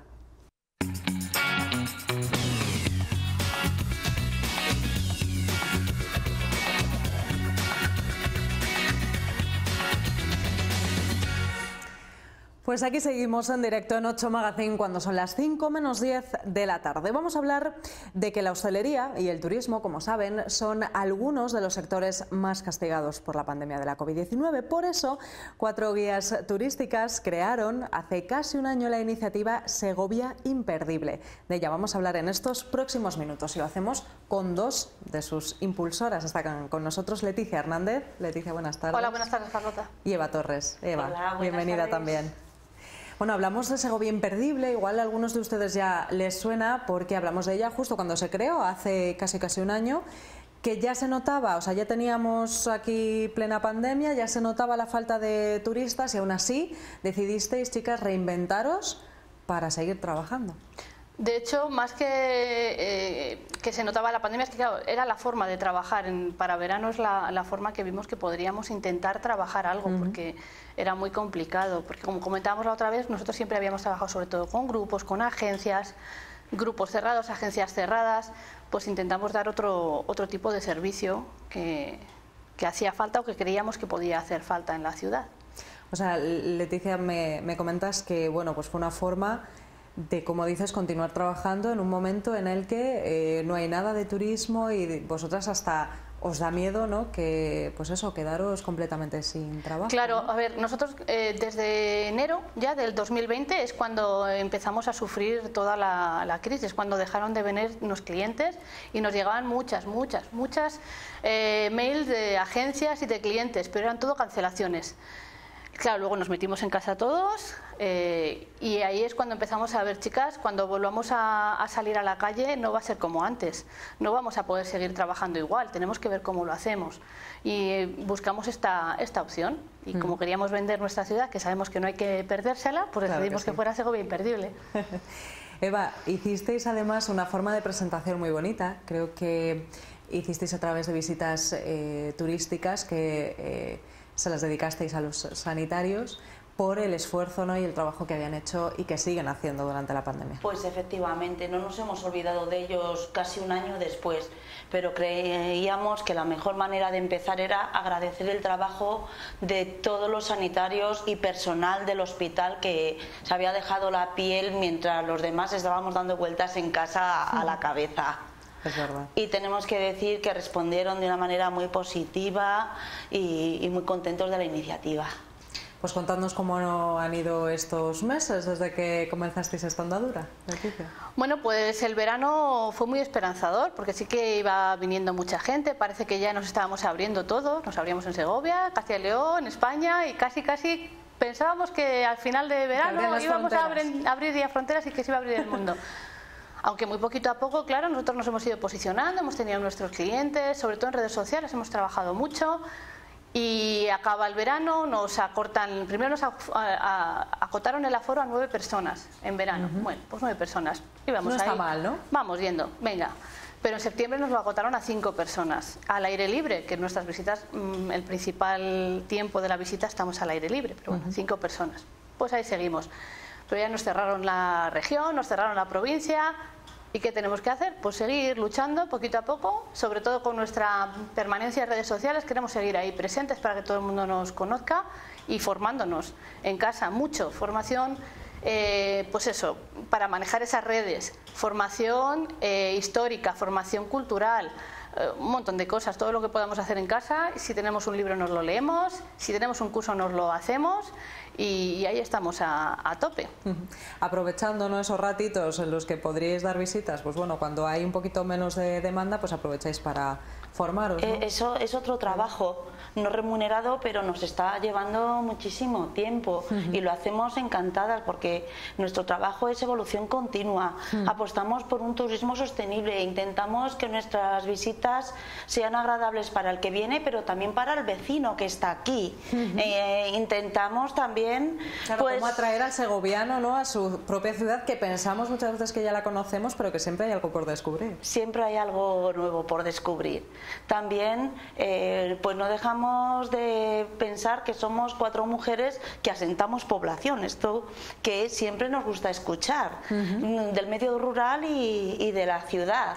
Pues aquí seguimos en directo en ocho Magazine cuando son las cinco menos diez de la tarde. Vamos a hablar de que la hostelería y el turismo, como saben, son algunos de los sectores más castigados por la pandemia de la COVID diecinueve. Por eso, cuatro guías turísticas crearon hace casi un año la iniciativa Segovia Imperdible. De ella vamos a hablar en estos próximos minutos y lo hacemos con dos de sus impulsoras. Están con nosotros Leticia Hernández. Leticia, buenas tardes. Hola, buenas tardes, Carlota. Y Eva Torres. Eva, hola, bienvenida tardes. También. Bueno, hablamos de Segovia Imperdible, igual a algunos de ustedes ya les suena porque hablamos de ella justo cuando se creó, hace casi casi un año, que ya se notaba, o sea, ya teníamos aquí plena pandemia, ya se notaba la falta de turistas y aún así decidisteis, chicas, reinventaros para seguir trabajando. De hecho, más que, eh, que se notaba la pandemia, es que claro, era la forma de trabajar. En, para verano es la, la forma que vimos que podríamos intentar trabajar algo, uh-huh. porque era muy complicado. Porque como comentábamos la otra vez, nosotros siempre habíamos trabajado sobre todo con grupos, con agencias, grupos cerrados, agencias cerradas, pues intentamos dar otro, otro tipo de servicio que, que hacía falta o que creíamos que podía hacer falta en la ciudad. O sea, Leticia, me, me comentas que bueno, pues fue una forma de, como dices, continuar trabajando en un momento en el que eh, no hay nada de turismo y vosotras hasta os da miedo, ¿no?, que pues eso, quedaros completamente sin trabajo. Claro, ¿no? A ver, nosotros eh, desde enero ya del dos mil veinte es cuando empezamos a sufrir toda la, la crisis, cuando dejaron de venir los clientes y nos llegaban muchas, muchas, muchas eh, mails de agencias y de clientes, pero eran todo cancelaciones. Claro, luego nos metimos en casa todos eh, y ahí es cuando empezamos a ver, chicas, cuando volvamos a, a salir a la calle no va a ser como antes, no vamos a poder seguir trabajando igual, tenemos que ver cómo lo hacemos y eh, buscamos esta, esta opción y mm. como queríamos vender nuestra ciudad, que sabemos que no hay que perdérsela, pues claro decidimos que, sí. que fuera Segovia Imperdible. Eva, hicisteis además una forma de presentación muy bonita. Creo que hicisteis a través de visitas eh, turísticas que eh, se las dedicasteis a los sanitarios por el esfuerzo, ¿no?, y el trabajo que habían hecho y que siguen haciendo durante la pandemia. Pues efectivamente, no nos hemos olvidado de ellos casi un año después, pero creíamos que la mejor manera de empezar era agradecer el trabajo de todos los sanitarios y personal del hospital que se había dejado la piel mientras los demás estábamos dando vueltas en casa a la cabeza. Es verdad. Y tenemos que decir que respondieron de una manera muy positiva y, y muy contentos de la iniciativa. Pues contadnos cómo han ido estos meses desde que comenzasteis esta andadura, Leticia. Bueno, pues el verano fue muy esperanzador porque sí que iba viniendo mucha gente. Parece que ya nos estábamos abriendo todo. Nos abríamos en Segovia, Castilla y León, España y casi, casi pensábamos que al final de verano íbamos a abrir, abrir ya fronteras y que se iba a abrir el mundo. Aunque muy poquito a poco, claro, nosotros nos hemos ido posicionando, hemos tenido nuestros clientes, sobre todo en redes sociales, hemos trabajado mucho. Y acaba el verano, nos acortan, primero nos a, a, acotaron el aforo a nueve personas en verano. Uh-huh. Bueno, pues nueve personas. Y vamos no ahí. Está mal, ¿no? Vamos yendo, venga. Pero en septiembre nos lo acotaron a cinco personas. Al aire libre, que en nuestras visitas, mmm, el principal tiempo de la visita estamos al aire libre, pero bueno, uh-huh, cinco personas. Pues ahí seguimos. Pero ya nos cerraron la región, nos cerraron la provincia. ¿Y qué tenemos que hacer? Pues seguir luchando poquito a poco, sobre todo con nuestra permanencia en redes sociales. Queremos seguir ahí presentes para que todo el mundo nos conozca y formándonos en casa mucho. Formación, eh, pues eso, para manejar esas redes, formación eh, histórica, formación cultural, eh, un montón de cosas, todo lo que podamos hacer en casa. Si tenemos un libro nos lo leemos, si tenemos un curso nos lo hacemos. Y ahí estamos a, a tope. Aprovechando, ¿no?, esos ratitos en los que podríais dar visitas, pues bueno, cuando hay un poquito menos de demanda, pues aprovecháis para formaros, ¿no? eh, Eso es otro trabajo no remunerado, pero nos está llevando muchísimo tiempo. Uh-huh. Y lo hacemos encantadas porque nuestro trabajo es evolución continua. Uh-huh. Apostamos por un turismo sostenible, intentamos que nuestras visitas sean agradables para el que viene, pero también para el vecino que está aquí. Uh-huh. eh, intentamos también, claro, pues, cómo atraer al segoviano, ¿no?, a su propia ciudad, que pensamos muchas veces que ya la conocemos, pero que siempre hay algo por descubrir. Siempre hay algo nuevo por descubrir. También, eh, pues no dejamos de pensar que somos cuatro mujeres que asentamos población, esto que siempre nos gusta escuchar, uh-huh, del medio rural y, y de la ciudad.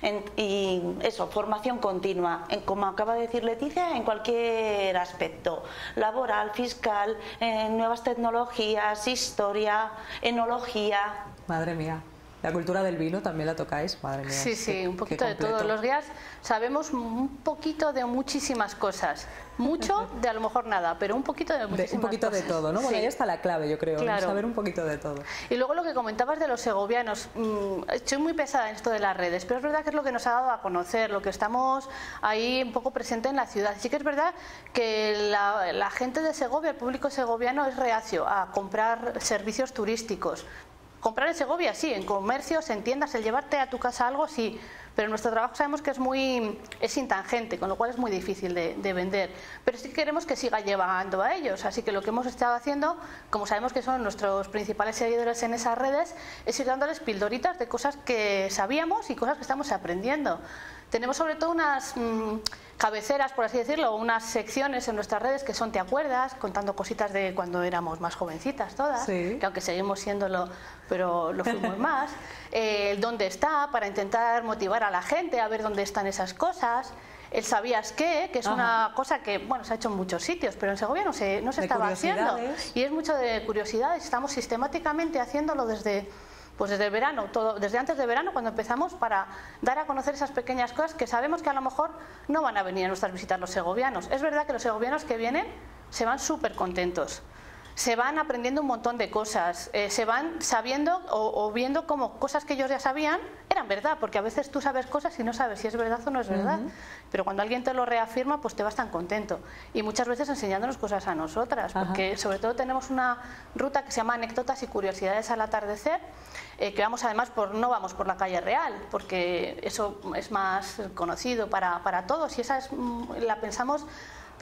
En, y eso, formación continua, en, como acaba de decir Leticia, en cualquier aspecto, laboral, fiscal, eh, nuevas tecnologías, historia, enología. Madre mía, la cultura del vino también la tocáis, madre mía. Sí, sí, qué, un poquito de todo. Los guías sabemos un poquito de muchísimas cosas. Mucho de a lo mejor nada, pero un poquito de muchísimas de, Un poquito cosas. de todo, ¿no? Bueno, sí, ahí está la clave, yo creo, claro, saber un poquito de todo. Y luego lo que comentabas de los segovianos, mmm, estoy muy pesada en esto de las redes, pero es verdad que es lo que nos ha dado a conocer, lo que estamos ahí un poco presente en la ciudad. Sí que es verdad que la, la gente de Segovia, el público segoviano es reacio a comprar servicios turísticos. Comprar en Segovia, sí, en comercios, en tiendas, el llevarte a tu casa algo, sí, pero nuestro trabajo sabemos que es muy es intangente, con lo cual es muy difícil de, de vender, pero sí queremos que siga llegando a ellos, así que lo que hemos estado haciendo, como sabemos que son nuestros principales seguidores en esas redes, es ir dándoles pildoritas de cosas que sabíamos y cosas que estamos aprendiendo. Tenemos sobre todo unas mmm, cabeceras, por así decirlo, unas secciones en nuestras redes que son ¿te acuerdas?, contando cositas de cuando éramos más jovencitas todas, sí, que aunque seguimos siéndolo, pero lo fuimos más. El eh, dónde está, para intentar motivar a la gente a ver dónde están esas cosas. El sabías qué, que es, ajá, una cosa que bueno, se ha hecho en muchos sitios, pero en Segovia no se, no se estaba haciendo. Y es mucho de curiosidades, estamos sistemáticamente haciéndolo desde... Pues desde el verano, todo, desde antes de verano, cuando empezamos, para dar a conocer esas pequeñas cosas que sabemos que a lo mejor no van a venir a nuestras visitas los segovianos. Es verdad que los segovianos que vienen se van súper contentos, se van aprendiendo un montón de cosas, eh, se van sabiendo o, o viendo como cosas que ellos ya sabían eran verdad, porque a veces tú sabes cosas y no sabes si es verdad o no es verdad, uh-huh, pero cuando alguien te lo reafirma, pues te vas tan contento, y muchas veces enseñándonos cosas a nosotras, uh-huh, porque sobre todo tenemos una ruta que se llama anécdotas y curiosidades al atardecer, eh, que vamos además por, no vamos por la calle Real, porque eso es más conocido para, para todos, y esa es, la pensamos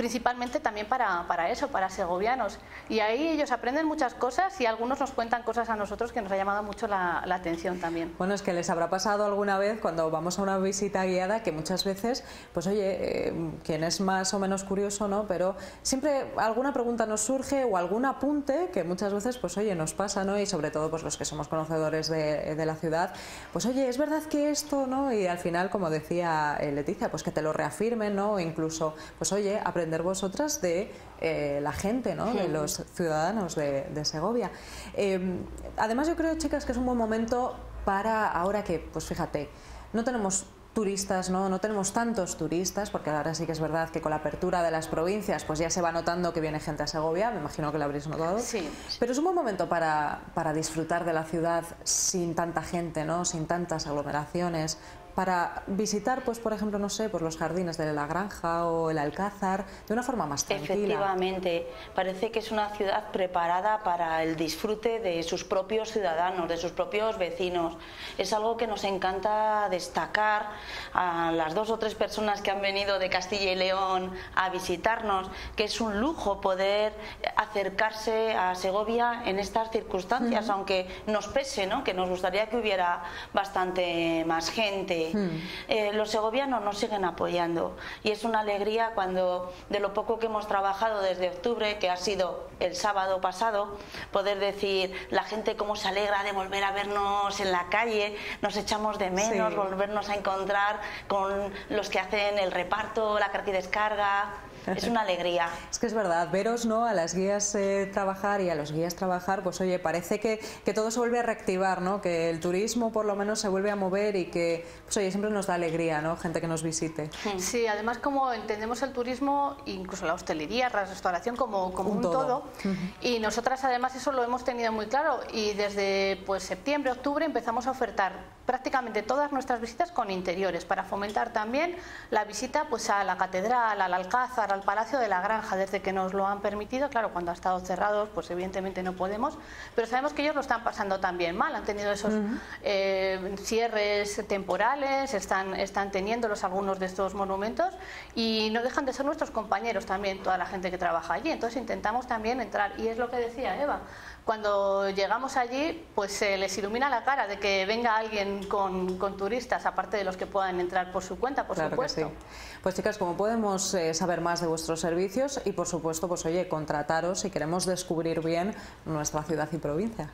principalmente también para, para eso, para segovianos. Y ahí ellos aprenden muchas cosas y algunos nos cuentan cosas a nosotros que nos ha llamado mucho la, la atención también. Bueno, es que les habrá pasado alguna vez cuando vamos a una visita guiada que muchas veces, pues oye, eh, quien es más o menos curioso, ¿no? Pero siempre alguna pregunta nos surge o algún apunte que muchas veces, pues oye, nos pasa, ¿no? Y sobre todo pues los que somos conocedores de, de la ciudad, pues oye, es verdad que esto, ¿no? Y al final, como decía Leticia, pues que te lo reafirmen, ¿no? O incluso, pues oye, aprender vosotras de eh, la gente, ¿no? De los ciudadanos de, de Segovia. Eh, además yo creo, chicas, que es un buen momento para ahora que, pues fíjate, no tenemos turistas, ¿no? No tenemos tantos turistas, porque ahora sí que es verdad que con la apertura de las provincias pues ya se va notando que viene gente a Segovia, me imagino que lo habréis notado. Sí. Pero es un buen momento para, para disfrutar de la ciudad sin tanta gente, ¿no? Sin tantas aglomeraciones, para visitar, pues por ejemplo, no sé, pues los jardines de la Granja o el Alcázar, de una forma más tranquila. Efectivamente, parece que es una ciudad preparada para el disfrute de sus propios ciudadanos, de sus propios vecinos. Es algo que nos encanta destacar a las dos o tres personas que han venido de Castilla y León a visitarnos, que es un lujo poder acercarse a Segovia en estas circunstancias, uh-huh. aunque nos pese, ¿no? Que nos gustaría que hubiera bastante más gente. Hmm. Eh, los segovianos nos siguen apoyando y es una alegría cuando, de lo poco que hemos trabajado desde octubre, que ha sido el sábado pasado, poder decir la gente cómo se alegra de volver a vernos en la calle, nos echamos de menos, sí. Volvernos a encontrar con los que hacen el reparto, la carga y descarga. Es una alegría. Es que es verdad, veros, ¿no? A las guías eh, trabajar y a los guías trabajar, pues oye, parece que, que todo se vuelve a reactivar, ¿no? Que el turismo por lo menos se vuelve a mover y que, pues oye, siempre nos da alegría, ¿no? Gente que nos visite. Sí, sí, además como entendemos el turismo, incluso la hostelería, la restauración como, como un, un todo. todo. Uh-huh. Y nosotras además eso lo hemos tenido muy claro y desde pues septiembre, octubre empezamos a ofertar prácticamente todas nuestras visitas con interiores para fomentar también la visita pues a la Catedral, al Alcázar, al Palacio de la Granja, desde que nos lo han permitido. Claro, cuando ha estado cerrados, pues evidentemente no podemos, pero sabemos que ellos lo están pasando también mal, han tenido esos uh-huh. eh, cierres temporales, están, están teniéndolos algunos de estos monumentos y no dejan de ser nuestros compañeros también, toda la gente que trabaja allí, entonces intentamos también entrar y es lo que decía Eva, cuando llegamos allí pues se eh, les ilumina la cara de que venga alguien con, con turistas, aparte de los que puedan entrar por su cuenta, por claro supuesto. Que sí. Pues chicas, como podemos eh, saber más de vuestros servicios y por supuesto, pues oye, contrataros si queremos descubrir bien nuestra ciudad y provincia.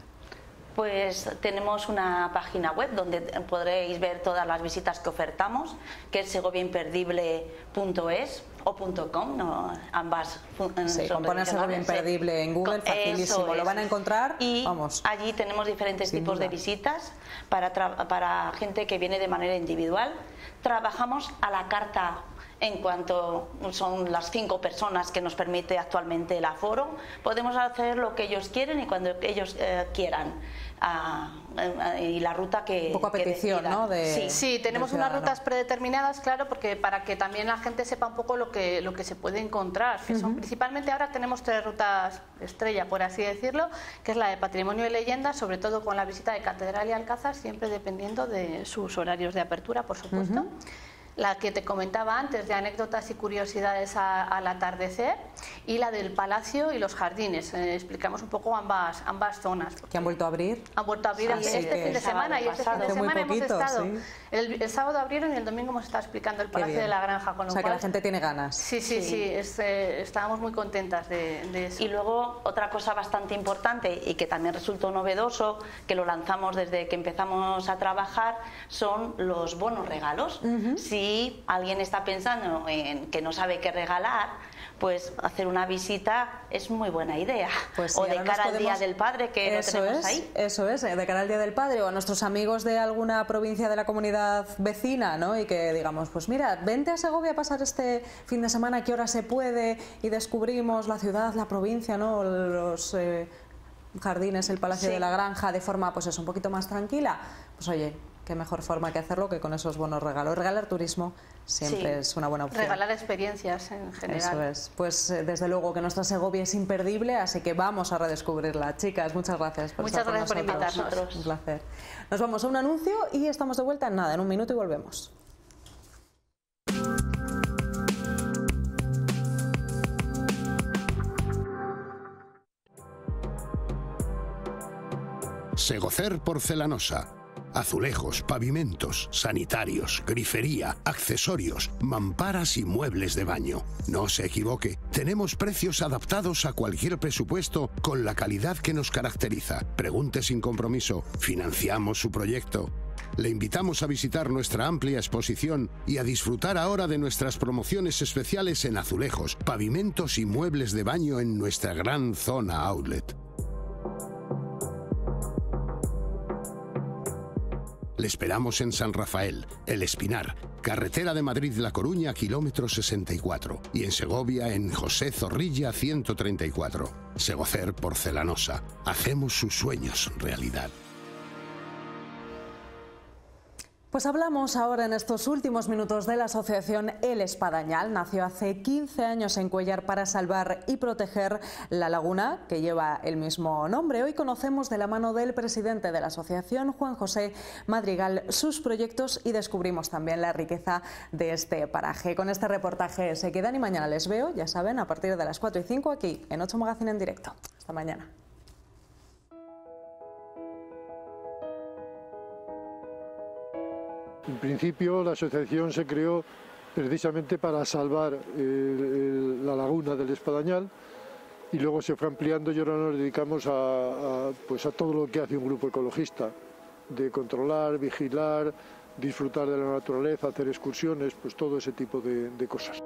Pues tenemos una página web donde podréis ver todas las visitas que ofertamos, que es segovia imperdible punto es o punto com, no, ambas. Sí, con poner Segovia Imperdible en Google, facilísimo, lo van a encontrar y vamos. Allí tenemos diferentes Sin tipos duda. de visitas para, para gente que viene de manera individual. Trabajamos a la carta en cuanto son las cinco personas que nos permite actualmente el aforo, podemos hacer lo que ellos quieren y cuando ellos eh, quieran. A, a, a, y la ruta que... Un poco a petición, que ¿no? De, sí, sí, tenemos unas rutas predeterminadas, claro, porque para que también la gente sepa un poco lo que, lo que se puede encontrar. Que son, uh-huh. Principalmente ahora tenemos tres rutas estrella, por así decirlo, que es la de patrimonio y leyenda, sobre todo con la visita de Catedral y Alcázar, siempre dependiendo de sus horarios de apertura, por supuesto. Uh-huh. La que te comentaba antes, de anécdotas y curiosidades a, al atardecer, y la del Palacio y los jardines. Eh, explicamos un poco ambas ambas zonas. ¿Que han vuelto a abrir? Han vuelto a abrir ah, este sí, fin de semana y este fin de semana poquito, hemos estado. ¿Sí? El, el sábado abrieron y el domingo hemos estado explicando el Palacio de la Granja. Con lo o sea, cual, que la gente tiene ganas. Sí, sí, sí, sí es, eh, estábamos muy contentas de, de eso. Y luego, otra cosa bastante importante y que también resultó novedoso, que lo lanzamos desde que empezamos a trabajar, son los bonos regalos. Uh-huh. Sí, si alguien está pensando en que no sabe qué regalar, pues hacer una visita es muy buena idea. Pues sí, o de cara podemos... al Día del Padre, que lo tenemos es, ahí. Eso es, de cara al Día del Padre, o a nuestros amigos de alguna provincia de la comunidad vecina, ¿no? Y que digamos, pues mira, vente a Segovia a pasar este fin de semana, ¿qué hora se puede? Y descubrimos la ciudad, la provincia, ¿no? Los... Eh... jardines, el Palacio sí. de la Granja, de forma pues es un poquito más tranquila, pues oye, qué mejor forma que hacerlo que con esos buenos regalos. Regalar turismo siempre sí. es una buena opción. Regalar experiencias en general. Eso es, pues desde luego que nuestra Segovia es imperdible, así que vamos a redescubrirla. Chicas, muchas gracias por Muchas estar gracias con por invitarnos. Un placer. Nos vamos a un anuncio y estamos de vuelta en nada, en un minuto y volvemos. Segocer Porcelanosa. Azulejos, pavimentos, sanitarios, grifería, accesorios, mamparas y muebles de baño. No se equivoque, tenemos precios adaptados a cualquier presupuesto con la calidad que nos caracteriza. Pregunte sin compromiso, financiamos su proyecto. Le invitamos a visitar nuestra amplia exposición y a disfrutar ahora de nuestras promociones especiales en azulejos, pavimentos y muebles de baño en nuestra gran zona outlet. Le esperamos en San Rafael, El Espinar, carretera de Madrid-La Coruña, kilómetro sesenta y cuatro, y en Segovia, en José Zorrilla, ciento treinta y cuatro. Segocer Porcelanosa. Hacemos sus sueños realidad. Pues hablamos ahora en estos últimos minutos de la Asociación El Espadañal. Nació hace quince años en Cuéllar para salvar y proteger la laguna que lleva el mismo nombre. Hoy conocemos de la mano del presidente de la asociación, Juan José Madrigal, sus proyectos y descubrimos también la riqueza de este paraje. Con este reportaje se quedan y mañana les veo, ya saben, a partir de las cuatro y cinco aquí en ocho Magazine en directo. Hasta mañana. En principio la asociación se creó precisamente para salvar el, el, la laguna del Espadañal y luego se fue ampliando y ahora nos dedicamos a, a, pues a todo lo que hace un grupo ecologista, de controlar, vigilar, disfrutar de la naturaleza, hacer excursiones, pues todo ese tipo de, de cosas.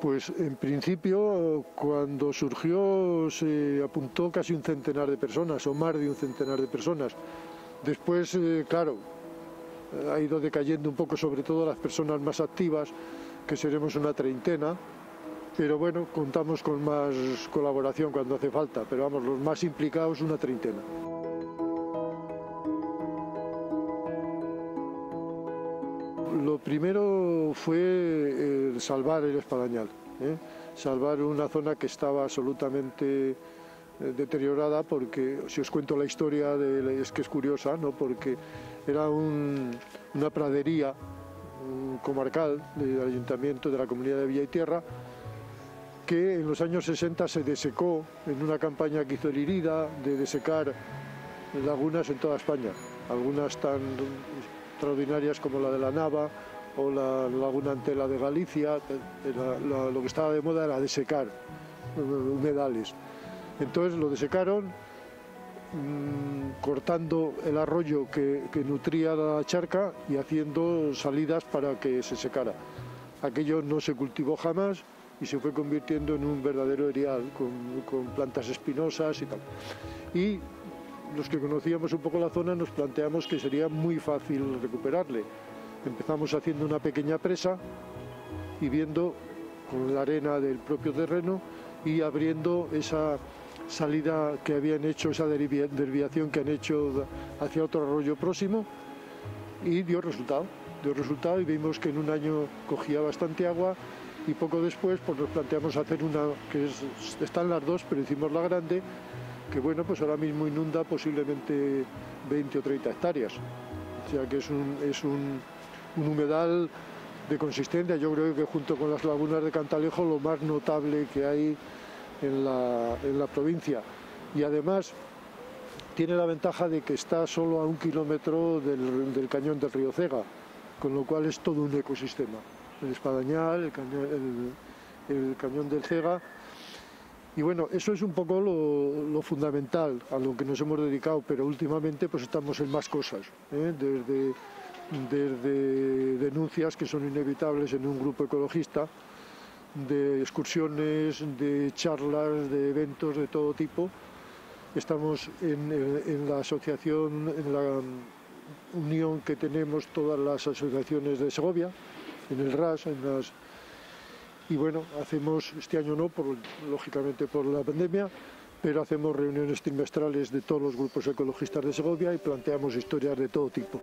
Pues en principio, cuando surgió, se apuntó casi un centenar de personas, o más de un centenar de personas. Después, eh, claro, ha ido decayendo un poco, sobre todo las personas más activas, que seremos una treintena, pero bueno, contamos con más colaboración cuando hace falta, pero vamos, los más implicados, una treintena. Lo primero fue el salvar el Espadañal, ¿eh? salvar una zona que estaba absolutamente deteriorada porque, si os cuento la historia, de, es que es curiosa, ¿no? Porque era un, una pradería un comarcal del Ayuntamiento de la Comunidad de Villa y Tierra que en los años sesenta se desecó en una campaña que hizo el IRIDA de desecar lagunas en toda España, algunas tan extraordinarias como la de la Nava o la Laguna Antela de Galicia. La, la, lo que estaba de moda era desecar humedales. Entonces lo desecaron mmm, cortando el arroyo que, que nutría la charca y haciendo salidas para que se secara. Aquello no se cultivó jamás y se fue convirtiendo en un verdadero erial con, con plantas espinosas y tal. Y los que conocíamos un poco la zona nos planteamos que sería muy fácil recuperarle. Empezamos haciendo una pequeña presa y viendo con la arena del propio terreno y abriendo esa salida que habían hecho, esa desviación que han hecho hacia otro arroyo próximo, y dio resultado. Dio resultado y vimos que en un año cogía bastante agua y poco después pues nos planteamos hacer una, que es, están las dos, pero hicimos la grande, que bueno, pues ahora mismo inunda posiblemente veinte o treinta hectáreas. O sea que es un, es un, un humedal de consistencia. Yo creo que junto con las lagunas de Cantalejo lo más notable que hay en la, en la provincia. Y además tiene la ventaja de que está solo a un kilómetro del, del cañón del río Cega, con lo cual es todo un ecosistema. El Espadañal, el cañón, el, el cañón del Cega. Y bueno, eso es un poco lo, lo fundamental a lo que nos hemos dedicado, pero últimamente pues estamos en más cosas, ¿eh? desde, desde denuncias que son inevitables en un grupo ecologista, de excursiones, de charlas, de eventos de todo tipo. Estamos en, en la asociación, en la unión que tenemos todas las asociaciones de Segovia, en el R A S, en las... Y bueno, hacemos, este año no, por, lógicamente por la pandemia, pero hacemos reuniones trimestrales de todos los grupos ecologistas de Segovia y planteamos historias de todo tipo.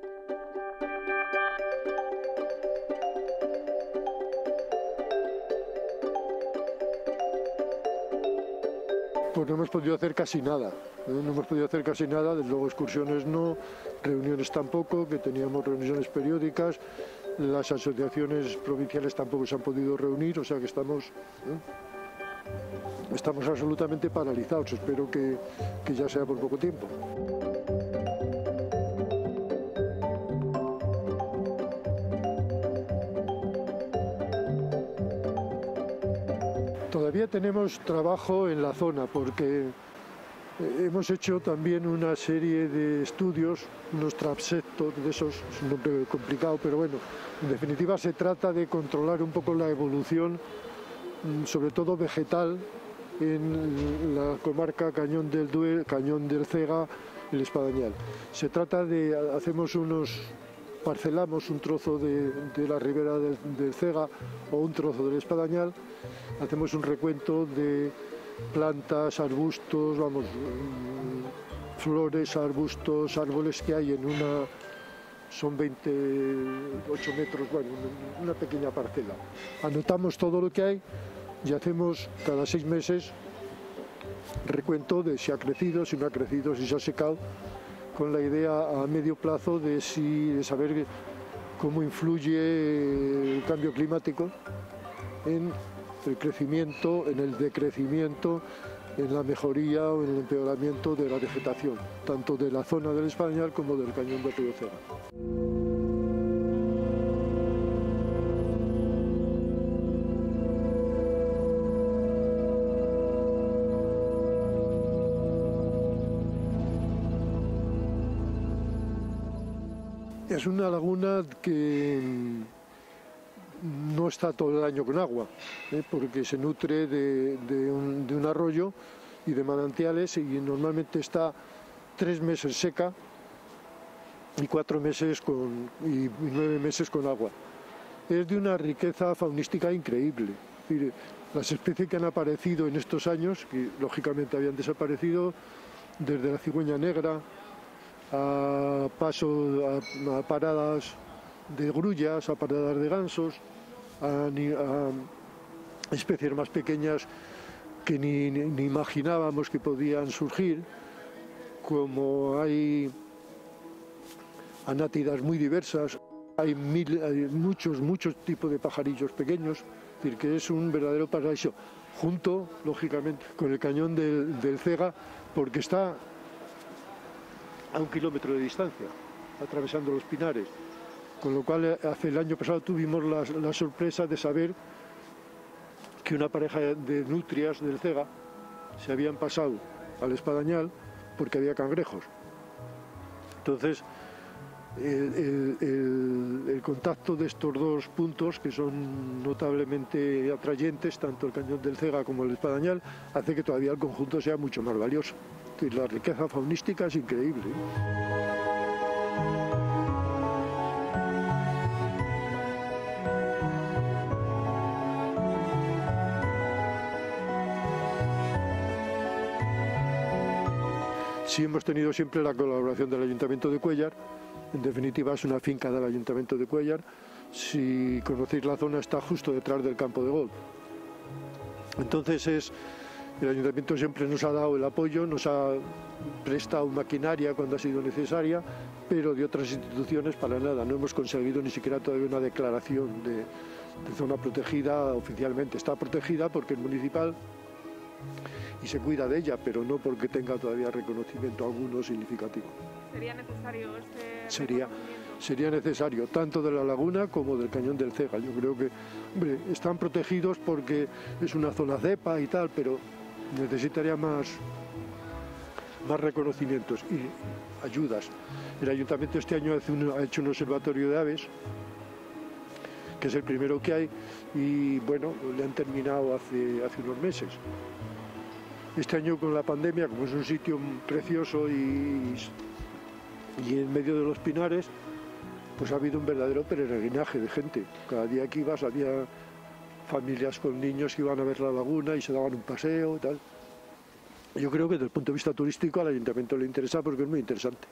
Pues no hemos podido hacer casi nada, no, no hemos podido hacer casi nada, desde luego excursiones no, reuniones tampoco, que teníamos reuniones periódicas, Las asociaciones provinciales tampoco se han podido reunir, o sea que estamos, ¿eh? estamos absolutamente paralizados. Espero que, que ya sea por poco tiempo. Todavía tenemos trabajo en la zona porque hemos hecho también una serie de estudios, unos transeptos de esos, es un nombre complicado, pero bueno, en definitiva se trata de controlar un poco la evolución, sobre todo vegetal, en la comarca Cañón del Duero, Cañón del Cega, el Espadañal. Se trata de, hacemos unos, parcelamos un trozo de, de la ribera del, del Cega o un trozo del Espadañal, hacemos un recuento de plantas, arbustos, vamos, flores, arbustos, árboles que hay en una, son veintiocho metros, bueno, una pequeña parcela. Anotamos todo lo que hay y hacemos cada seis meses recuento de si ha crecido, si no ha crecido, si se ha secado, con la idea a medio plazo de, si, de saber cómo influye el cambio climático en el crecimiento, en el decrecimiento, en la mejoría o en el empeoramiento de la vegetación, tanto de la zona del Espadañal como del Cañón de Cega. Es una laguna que no está todo el año con agua, ¿eh? porque se nutre de, de, un, de un arroyo y de manantiales, y normalmente está tres meses seca y cuatro meses con, y nueve meses con agua. Es de una riqueza faunística increíble. Es decir, las especies que han aparecido en estos años, que lógicamente habían desaparecido, desde la cigüeña negra a, paso, a, a paradas de grullas, a paradas de gansos, a, a especies más pequeñas que ni, ni, ni imaginábamos que podían surgir, como hay anátidas muy diversas, hay, mil, hay muchos, muchos tipos de pajarillos pequeños, es decir, que es un verdadero paraíso, junto, lógicamente, con el Cañón del, del Cega, porque está a un kilómetro de distancia, atravesando los pinares. Con lo cual, hace el año pasado tuvimos la, la sorpresa de saber que una pareja de nutrias del Cega se habían pasado al Espadañal porque había cangrejos. Entonces, el, el, el, el contacto de estos dos puntos, que son notablemente atrayentes, tanto el Cañón del Cega como el Espadañal, hace que todavía el conjunto sea mucho más valioso. Y la riqueza faunística es increíble. Sí, hemos tenido siempre la colaboración del Ayuntamiento de Cuéllar, en definitiva es una finca del Ayuntamiento de Cuéllar, si conocéis la zona está justo detrás del campo de golf. Entonces es, el Ayuntamiento siempre nos ha dado el apoyo, nos ha prestado maquinaria cuando ha sido necesaria, pero de otras instituciones para nada, no hemos conseguido ni siquiera todavía una declaración de, de zona protegida oficialmente. Está protegida porque el municipal y se cuida de ella, pero no porque tenga todavía reconocimiento alguno significativo. ¿Sería necesario este sería, sería necesario, tanto de la laguna como del Cañón del Cega. Yo creo que, hombre, están protegidos porque es una zona cepa y tal, pero necesitaría más, más reconocimientos y ayudas. El Ayuntamiento este año hace un, ha hecho un observatorio de aves, que es el primero que hay, y bueno, le han terminado hace, hace unos meses. Este año con la pandemia, como es un sitio precioso y, y en medio de los pinares, pues ha habido un verdadero peregrinaje de gente. Cada día que ibas había familias con niños que iban a ver la laguna y se daban un paseo y tal. Yo creo que desde el punto de vista turístico al Ayuntamiento le interesa porque es muy interesante.